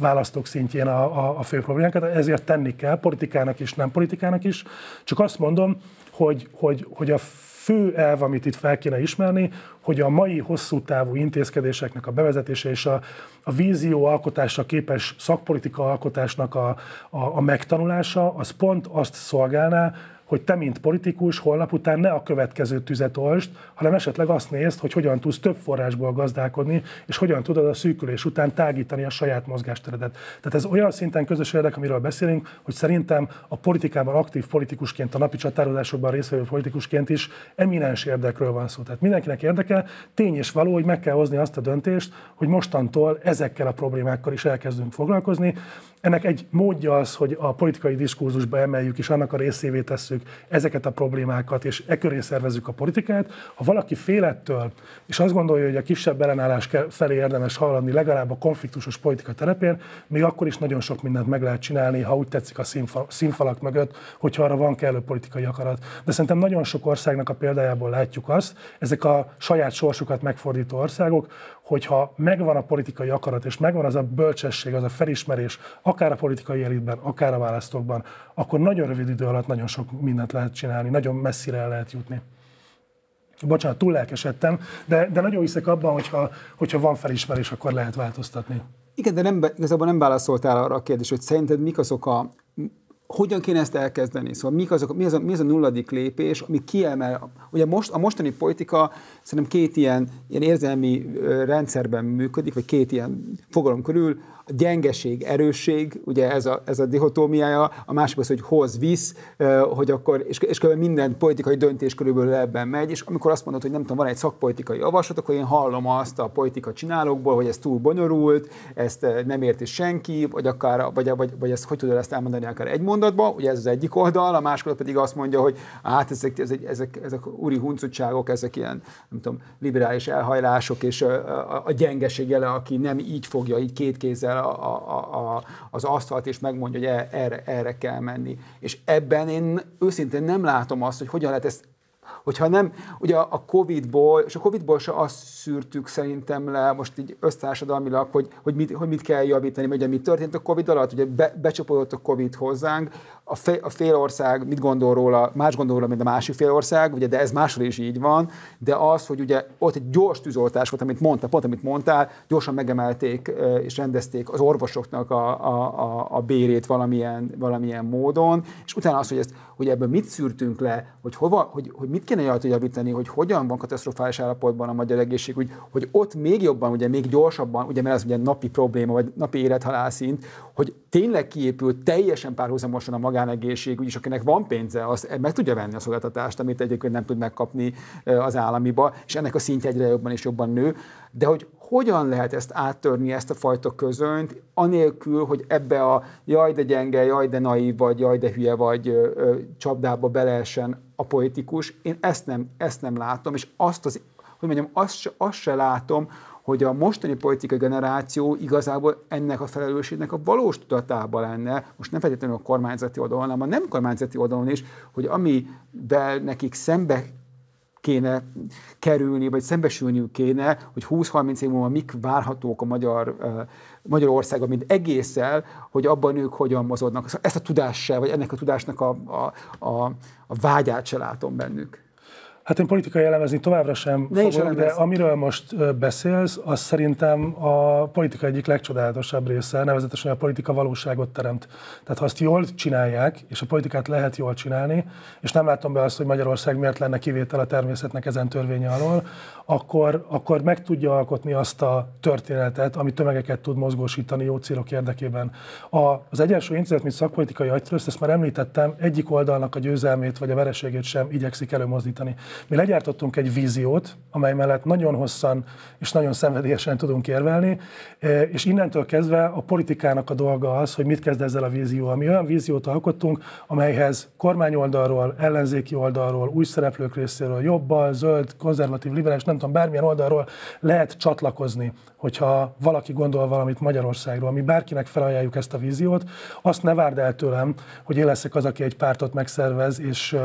választók szintjén a, a, a fő problémákat, ezért tenni kell, politikának is, nem politikának is. Csak azt mondom, hogy, hogy, hogy a fő elv, amit itt fel kéne ismerni, hogy a mai hosszú távú intézkedéseknek a bevezetése és a, a vízió alkotásra képes szakpolitika alkotásnak a, a, a megtanulása, az pont azt szolgálná, hogy te, mint politikus, holnap után ne a következő tüzet oltsd, hanem esetleg azt nézd, hogy hogyan tudsz több forrásból gazdálkodni, és hogyan tudod a szűkülés után tágítani a saját mozgásteredet. Tehát ez olyan szinten közös érdek, amiről beszélünk, hogy szerintem a politikában aktív politikusként, a napi csatározásokban részvevő politikusként is eminens érdekről van szó. Tehát mindenkinek érdeke, tény és való, hogy meg kell hozni azt a döntést, hogy mostantól ezekkel a problémákkal is elkezdünk foglalkozni. Ennek egy módja az, hogy a politikai diskurzusba emeljük, és annak a részévé tesszük kezeljük ezeket a problémákat, és e köré szervezzük a politikát. Ha valaki fél ettől, és azt gondolja, hogy a kisebb ellenállás felé érdemes haladni legalább a konfliktusos politika terepén, még akkor is nagyon sok mindent meg lehet csinálni, ha úgy tetszik a színfalak mögött, hogyha arra van kellő politikai akarat. De szerintem nagyon sok országnak a példájából látjuk azt, ezek a saját sorsukat megfordító országok, hogyha megvan a politikai akarat, és megvan az a bölcsesség, az a felismerés, akár a politikai elitben, akár a választókban, akkor nagyon rövid idő alatt nagyon sok mindent lehet csinálni, nagyon messzire el lehet jutni. Bocsánat, túl lelkesedtem, de, de nagyon hiszek abban, hogyha, hogyha van felismerés, akkor lehet változtatni. Igen, de nem, igazából nem válaszoltál arra a kérdés, hogy szerinted mik azok a... Hogyan kéne ezt elkezdeni? Szóval mik azok, mi, az a, mi az a nulladik lépés, ami kiemel... Ugye most, a mostani politika szerintem két ilyen, ilyen érzelmi rendszerben működik, vagy két ilyen fogalom körül, a gyengeség, erősség, ugye ez a, ez a dihotómiája, a másik az, hogy hoz, visz, hogy akkor, és, és körülbelül minden politikai döntés körülbelül ebben megy, és amikor azt mondod, hogy nem tudom, van egy szakpolitikai javaslat, akkor én hallom azt a politika csinálókból, hogy ez túl bonyolult, ezt nem érti senki, vagy akár, vagy, vagy, vagy ezt hogy tudod ezt elmondani akár egy mondatban, ugye ez az egyik oldal, a másik oldal pedig azt mondja, hogy hát ezek, ezek, ezek, ezek úri huncutságok, ezek ilyen, nem tudom, liberális elhajlások, és a, a gyengeség jele, aki nem így fogja, így két kézzel A, a, a, az asztalt, és megmondja, hogy erre, erre kell menni. És ebben én őszintén nem látom azt, hogy hogyan lehet ezt, hogyha nem, ugye a Covidból, és a Covidból se azt szűrtük szerintem le, most így össztársadalmilag, hogy, hogy, mit, hogy mit kell javítani, mert ugye mi történt a Covid alatt, ugye be, becsapódott a Covid hozzánk, a, fe, a fél ország mit gondol róla, más gondol róla, mint a másik fél ország, ugye, de ez máshol is így van, de az, hogy ugye ott egy gyors tűzoltás volt, amit mondta, pont amit mondtál, gyorsan megemelték és rendezték az orvosoknak a, a, a, a bérét valamilyen, valamilyen módon, és utána az, hogy, ezt, hogy ebből mit szűrtünk le, hogy hova, hogy, hogy mit kéne javítani, hogy hogyan van katasztrofális állapotban a magyar egészségügy, hogy, hogy ott még jobban, ugye még gyorsabban, ugye mert ez ugye napi probléma, vagy napi élethalál szint, hogy tényleg kiépül teljesen párhuzamosan a magánegészségügy, és akinek van pénze, az meg tudja venni a szolgáltatást, amit egyébként nem tud megkapni az államiba, és ennek a szintje egyre jobban és jobban nő. De hogy hogyan lehet ezt áttörni, ezt a fajta közönyt, anélkül, hogy ebbe a jaj de gyenge, jaj de naív vagy, jaj de hülye vagy ö, ö, csapdába beleessen a politikus, én ezt nem, ezt nem látom, és azt az, hogy mondjam, azt se, azt se látom, hogy a mostani politikai generáció igazából ennek a felelősségnek a valós tudatában lenne, most nem feltétlenül a kormányzati oldalon, hanem a nem kormányzati oldalon is, hogy amivel nekik szembe kéne kerülni, vagy szembesülniük kéne, hogy húsz-harminc év múlva mik várhatók a magyar, Magyarországon, mint egésszel, hogy abban ők hogyan mozognak. Ezt a tudással, vagy ennek a tudásnak a, a, a, a vágyát se látom bennük. Hát én politikai elemezni továbbra sem de fogok, de amiről most beszélsz, az szerintem a politika egyik legcsodálatosabb része, nevezetesen a politika valóságot teremt. Tehát ha azt jól csinálják, és a politikát lehet jól csinálni, és nem látom be azt, hogy Magyarország miért lenne kivétel a természetnek ezen törvénye alól, akkor, akkor meg tudja alkotni azt a történetet, ami tömegeket tud mozgósítani jó célok érdekében. A, az Egyensúly Intézet, mint szakpolitikai agytröszt, ezt már említettem, egyik oldalnak a győzelmét vagy a vereségét sem igyekszik előmozdítani. Mi legyártottunk egy víziót, amely mellett nagyon hosszan és nagyon szenvedélyesen tudunk érvelni, és innentől kezdve a politikának a dolga az, hogy mit kezd ezzel a vízióval. Mi olyan víziót alkottunk, amelyhez kormányoldalról, ellenzéki oldalról, új szereplők részéről, jobbal, zöld, konzervatív, liberális, nem tudom, bármilyen oldalról lehet csatlakozni, hogyha valaki gondol valamit Magyarországról. Mi bárkinek felajánljuk ezt a víziót, azt ne várd el tőlem, hogy én leszek az, aki egy pártot megszervez és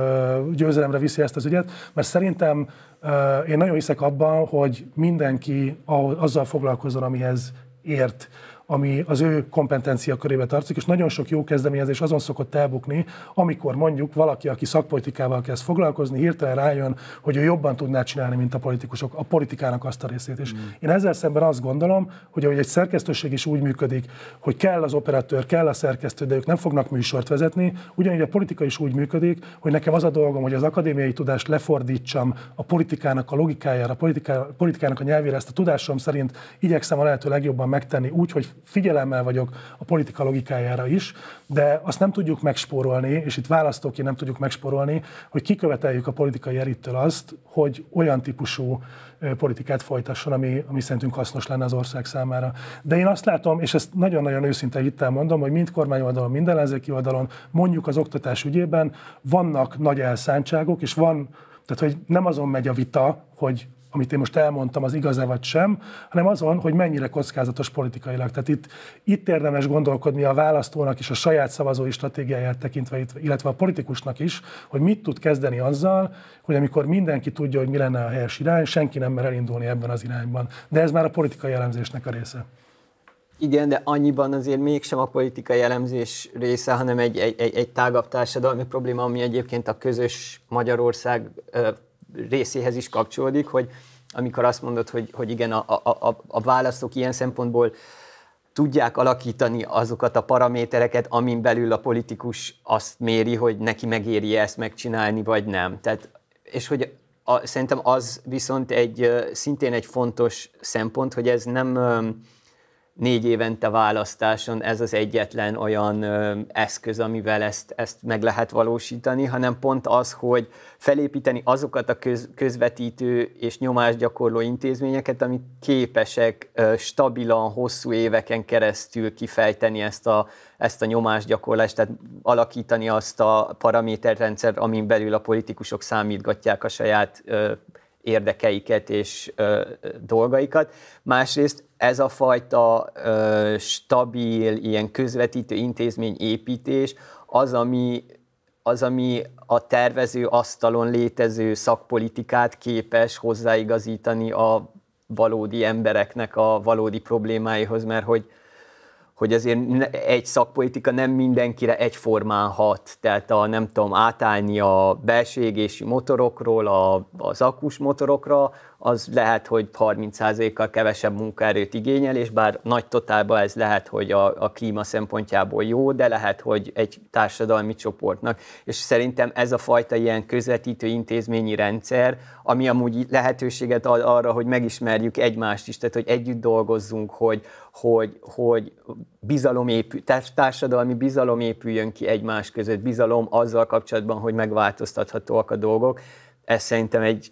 győzelemre viszi ezt az ügyet, mert szerintem uh, én nagyon hiszek abban, hogy mindenki azzal foglalkozzon, amihez ért, ami az ő kompetencia körébe tartozik, és nagyon sok jó kezdeményezés azon szokott elbukni, amikor mondjuk valaki, aki szakpolitikával kezd foglalkozni, hirtelen rájön, hogy ő jobban tudná csinálni, mint a politikusok, a politikának azt a részét is. Mm. Én ezzel szemben azt gondolom, hogy ahogy egy szerkesztőség is úgy működik, hogy kell az operatőr, kell a szerkesztő, de ők nem fognak műsort vezetni, ugyanígy a politika is úgy működik, hogy nekem az a dolgom, hogy az akadémiai tudást lefordítsam a politikának a logikájára, a politikának a nyelvére, ezt a tudásom szerint igyekszem a lehető legjobban megtenni úgy, hogy figyelemmel vagyok a politika logikájára is, de azt nem tudjuk megspórolni, és itt választóként nem tudjuk megspórolni, hogy kiköveteljük a politikai elittől azt, hogy olyan típusú politikát folytasson, ami, ami szerintünk hasznos lenne az ország számára. De én azt látom, és ezt nagyon-nagyon őszinte hittel mondom, hogy mind kormány oldalon, mind ellenzéki oldalon, mondjuk az oktatás ügyében vannak nagy elszántságok, és van, tehát hogy nem azon megy a vita, hogy amit én most elmondtam, az igaz-e vagy sem, hanem azon, hogy mennyire kockázatos politikailag. Tehát itt, itt érdemes gondolkodni a választónak is, a saját szavazói stratégiáját tekintve, illetve a politikusnak is, hogy mit tud kezdeni azzal, hogy amikor mindenki tudja, hogy mi lenne a helyes irány, senki nem mer elindulni ebben az irányban. De ez már a politikai elemzésnek a része. Igen, de annyiban azért mégsem a politikai elemzés része, hanem egy, egy, egy, egy tágabb társadalmi probléma, ami egyébként a közös Magyarország részéhez is kapcsolódik, hogy amikor azt mondod, hogy, hogy igen, a, a, a, a választók ilyen szempontból tudják alakítani azokat a paramétereket, amin belül a politikus azt méri, hogy neki megéri ezt megcsinálni, vagy nem. Tehát, és hogy a, szerintem az viszont egy, szintén egy fontos szempont, hogy ez nem négy évente választáson ez az egyetlen olyan ö, eszköz, amivel ezt, ezt meg lehet valósítani, hanem pont az, hogy felépíteni azokat a köz, közvetítő és nyomásgyakorló intézményeket, amik képesek ö, stabilan, hosszú éveken keresztül kifejteni ezt a, ezt a nyomásgyakorlást, tehát alakítani azt a paraméterrendszert, amin belül a politikusok számítgatják a saját ö, érdekeiket és ö, dolgaikat. Másrészt ez a fajta ö, stabil, ilyen közvetítő intézményépítés az, ami, az, ami a tervező asztalon létező szakpolitikát képes hozzáigazítani a valódi embereknek a valódi problémáihoz, mert hogy, hogy azért egy szakpolitika nem mindenkire egyformán hat, tehát a, nem tudom, átállni a belső égésű motorokról, a, az akkus motorokra, az lehet, hogy harminc százalékkal kevesebb munkaerőt igényel, és bár nagy totálban ez lehet, hogy a, a klíma szempontjából jó, de lehet, hogy egy társadalmi csoportnak. És szerintem ez a fajta ilyen közvetítő intézményi rendszer, ami amúgy lehetőséget ad arra, hogy megismerjük egymást is, tehát hogy együtt dolgozzunk, hogy, hogy, hogy bizalom épül, társadalmi bizalom épüljön ki egymás között, bizalom azzal kapcsolatban, hogy megváltoztathatóak a dolgok. Ez szerintem egy,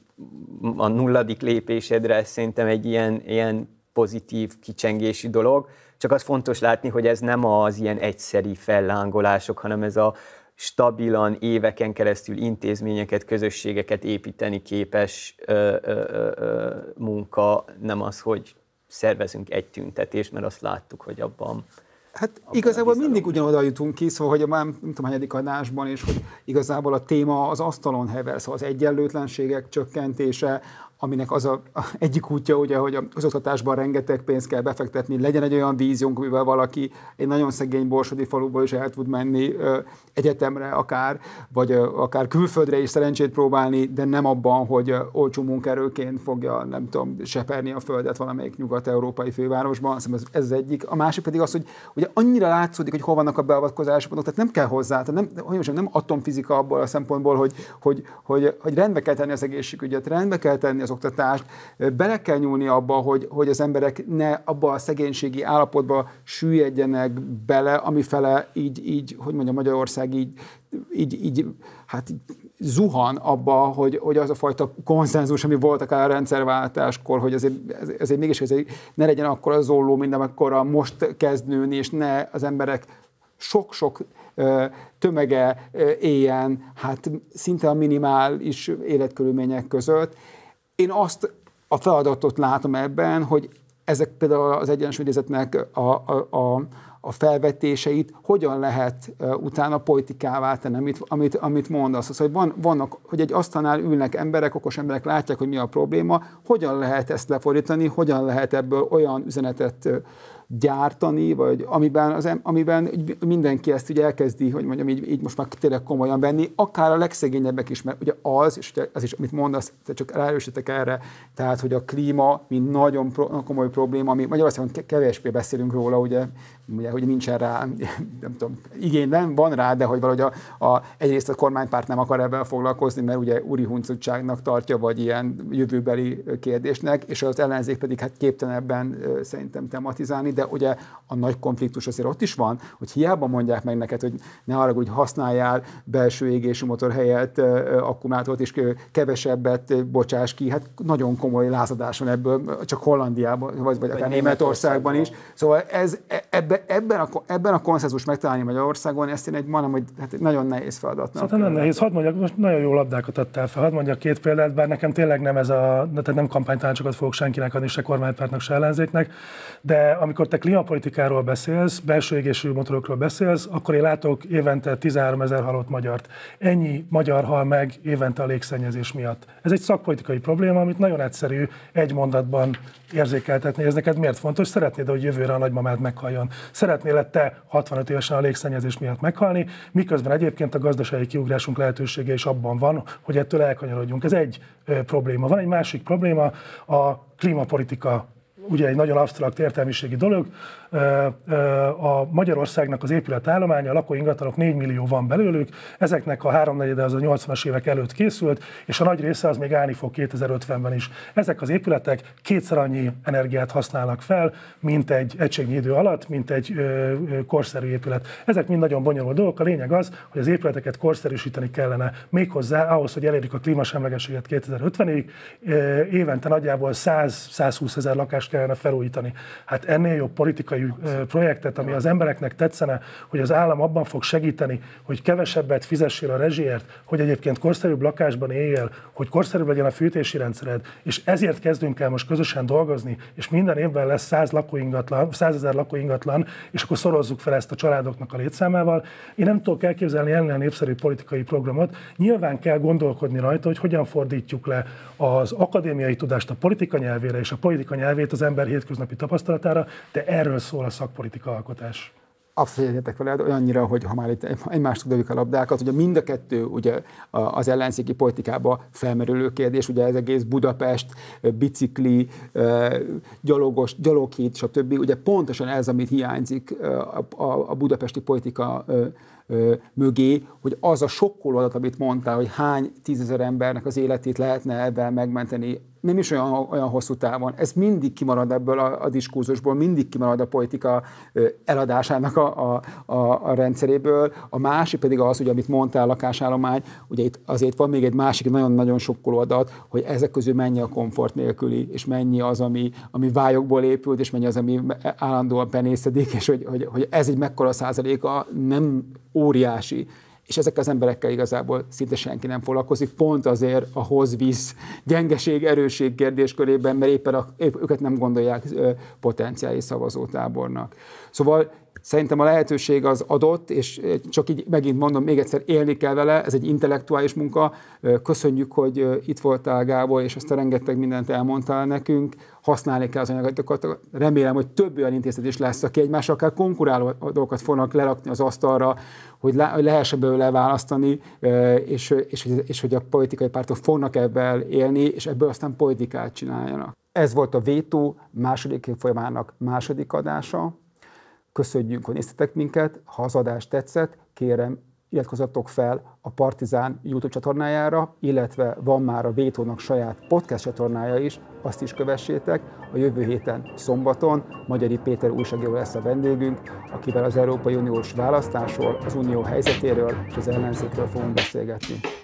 a nulladik lépésedre ez szerintem egy ilyen, ilyen pozitív, kicsengési dolog. Csak az fontos látni, hogy ez nem az ilyen egyszeri fellángolások, hanem ez a stabilan éveken keresztül intézményeket, közösségeket építeni képes ö, ö, ö, munka, nem az, hogy szervezünk egy tüntetést, mert azt láttuk, hogy abban... Hát igazából mindig ugyanoda jutunk ki, szóval, hogy már nem tudom, hanyadik adásban, és hogy igazából a téma az asztalon hever, szóval az egyenlőtlenségek csökkentése, aminek az a, a egyik útja, ugye, hogy az oktatásban rengeteg pénzt kell befektetni, legyen egy olyan víziónk, amivel valaki egy nagyon szegény borsodi faluból is el tud menni ö, egyetemre akár, vagy ö, akár külföldre is szerencsét próbálni, de nem abban, hogy ö, olcsó munkaerőként fogja, nem tudom, seperni a földet valamelyik nyugat-európai fővárosban. Ez, ez az egyik. A másik pedig az, hogy ugye annyira látszódik, hogy hol vannak a beavatkozási pontok, tehát nem kell hozzá, tehát nem, hogy mondjam, nem atomfizika abból a szempontból, hogy, hogy, hogy, hogy rendbe kell tenni az egészségügyet, rendbe kell tenni az oktatást, bele kell nyúlni abba, hogy, hogy az emberek ne abba a szegénységi állapotba süllyedjenek bele, amifele így, így hogy mondja, Magyarország így, így, így, hát így zuhan abba, hogy, hogy az a fajta konszenzus, ami volt akár a rendszerváltáskor, hogy azért, azért mégis azért ne legyen akkora zolló, mint amekkora most kezd nőni, és ne az emberek sok-sok tömege éljen, hát szinte a minimális életkörülmények között. Én azt a feladatot látom ebben, hogy ezek például az Egyensúly Intézetnek a, a, a, a felvetéseit hogyan lehet utána politikává tenni, amit, amit, amit mondasz. Szóval, hogy van, vannak, hogy egy asztalnál ülnek emberek, okos emberek, látják, hogy mi a probléma, hogyan lehet ezt lefordítani, hogyan lehet ebből olyan üzenetet gyártani, vagy amiben, az, amiben mindenki ezt ugye elkezdi, hogy mondjam, így, így most már tényleg komolyan venni, akár a legszegényebbek is, mert ugye az, és az is, amit mondasz, csak rájössetek erre, tehát, hogy a klíma, mint nagyon pro, komoly probléma, ami Magyarországon kevésbé beszélünk róla, ugye, ugye, hogy nincsen rá, nem tudom, igény nem van rá, de hogy valahogy a, a, egyrészt a kormánypárt nem akar ebben foglalkozni, mert ugye úri huncutságnak tartja, vagy ilyen jövőbeli kérdésnek, és az ellenzék pedig hát képtelen ebben szerintem tematizálni. de ugye a nagy konfliktus azért ott is van, hogy hiába mondják meg neked, hogy ne haragudj, használjál belső égésű motor helyett akkumulátort, és kevesebbet bocsáss ki, hát nagyon komoly lázadás van ebből, csak Hollandiában, vagy, vagy akár Németországban Németország is. Szóval ez, ebbe, ebben, a, ebben a konszenzus megtalálni Magyarországon, ezt én egy mondom, hogy hát nagyon nehéz feladatnak. Szóval nem nehéz, hadd mondjak, most nagyon jó labdákat adtál fel, hadd mondjak két példát, bár nekem tényleg nem ez a, tehát nem kampánytanácsokat fogok senkinek adni, se kormánypártnak, se ellenzéknek, de amikor te klímapolitikáról beszélsz, belső égésű motorokról beszélsz, akkor én látok évente tizenháromezer halott magyart. Ennyi magyar hal meg évente a légszennyezés miatt. Ez egy szakpolitikai probléma, amit nagyon egyszerű egy mondatban érzékeltetni. Ez neked miért fontos? Szeretnéd, hogy jövőre a nagymamád meghaljon? Szeretnél te hatvanöt évesen a légszennyezés miatt meghalni, miközben egyébként a gazdasági kiugrásunk lehetősége is abban van, hogy ettől elkanyarodjunk. Ez egy probléma. Van egy másik probléma, a klímapolitika. Ugye egy nagyon absztrakt értelmiségi dolog, a Magyarországnak az épületállománya, a lakóingatlanok négy millió van belőlük, ezeknek a háromnegyede az a nyolcvanas évek előtt készült, és a nagy része az még állni fog kétezer-ötvenben is. Ezek az épületek kétszer annyi energiát használnak fel, mint egy egységnyi idő alatt, mint egy korszerű épület. Ezek mind nagyon bonyolult dolgok, a lényeg az, hogy az épületeket korszerűsíteni kellene. Méghozzá ahhoz, hogy elérjük a klímasemlegességet kétezer-ötvenig, évente nagyjából száz-százhúszezer lakást kellene felújítani. Hát ennél jobb politikai projektet, ami az embereknek tetszene, hogy az állam abban fog segíteni, hogy kevesebbet fizessél a rezsiért, hogy egyébként korszerűbb lakásban éljél, hogy korszerűbb legyen a fűtési rendszered, és ezért kezdünk el most közösen dolgozni, és minden évben lesz száz lakóingatlan, százezer lakóingatlan, és akkor szorozzuk fel ezt a családoknak a létszámával. Én nem tudok elképzelni ennél népszerű politikai programot. Nyilván kell gondolkodni rajta, hogy hogyan fordítjuk le az akadémiai tudást a politika nyelvére, és a politika nyelvét az ember hétköznapi tapasztalatára, de erről szól a szakpolitika alkotás. Abszolút egyetek veled, olyannyira, hogy ha már itt egymást tudjuk a labdákat, ugye mind a kettő ugye az ellenzéki politikába felmerülő kérdés, ugye ez egész Budapest, bicikli, gyalogos, gyaloghíd, stb. Ugye pontosan ez, amit hiányzik a budapesti politika mögé, hogy az a sokkoló adat, amit mondtál, hogy hány tízezer embernek az életét lehetne ebben megmenteni, nem is olyan, olyan hosszú távon. Ez mindig kimarad ebből a, a diskurzusból, mindig kimarad a politika eladásának a, a, a rendszeréből. A másik pedig az, hogy amit mondtál, lakásállomány, ugye itt azért van még egy másik nagyon-nagyon sokkoló adat, hogy ezek közül mennyi a komfort nélküli, és mennyi az, ami, ami vályokból épült, és mennyi az, ami állandóan penészedik, és hogy, hogy, hogy ez egy mekkora százaléka nem óriási. És ezek az emberekkel igazából szinte senki nem foglalkozik, pont azért a hozvisz gyengeség, erőség kérdéskörében, mert éppen a, épp őket nem gondolják potenciális szavazótábornak. Szóval szerintem a lehetőség az adott, és csak így megint mondom, még egyszer élni kell vele, ez egy intellektuális munka. Köszönjük, hogy itt voltál, Gábor, és azt a rengeteg mindent elmondtál nekünk. Használni kell az anyagatokat. Remélem, hogy több olyan intézet is lesz, aki egymással akár konkuráló dolgokat fognak lerakni az asztalra, hogy lehessen belőle választani, és, és, és hogy a politikai pártok fognak ebből élni, és ebből aztán politikát csináljanak. Ez volt a Vétó második folyamának második adása. Köszönjük, hogy néztetek minket, ha az adás tetszett, kérem, iratkozzatok fel a Partizán YouTube csatornájára, illetve van már a Vétónak saját podcast csatornája is, azt is kövessétek. A jövő héten szombaton Magyari Péter újságíró lesz a vendégünk, akivel az Európai Uniós választásról, az unió helyzetéről és az ellenzékről fogunk beszélgetni.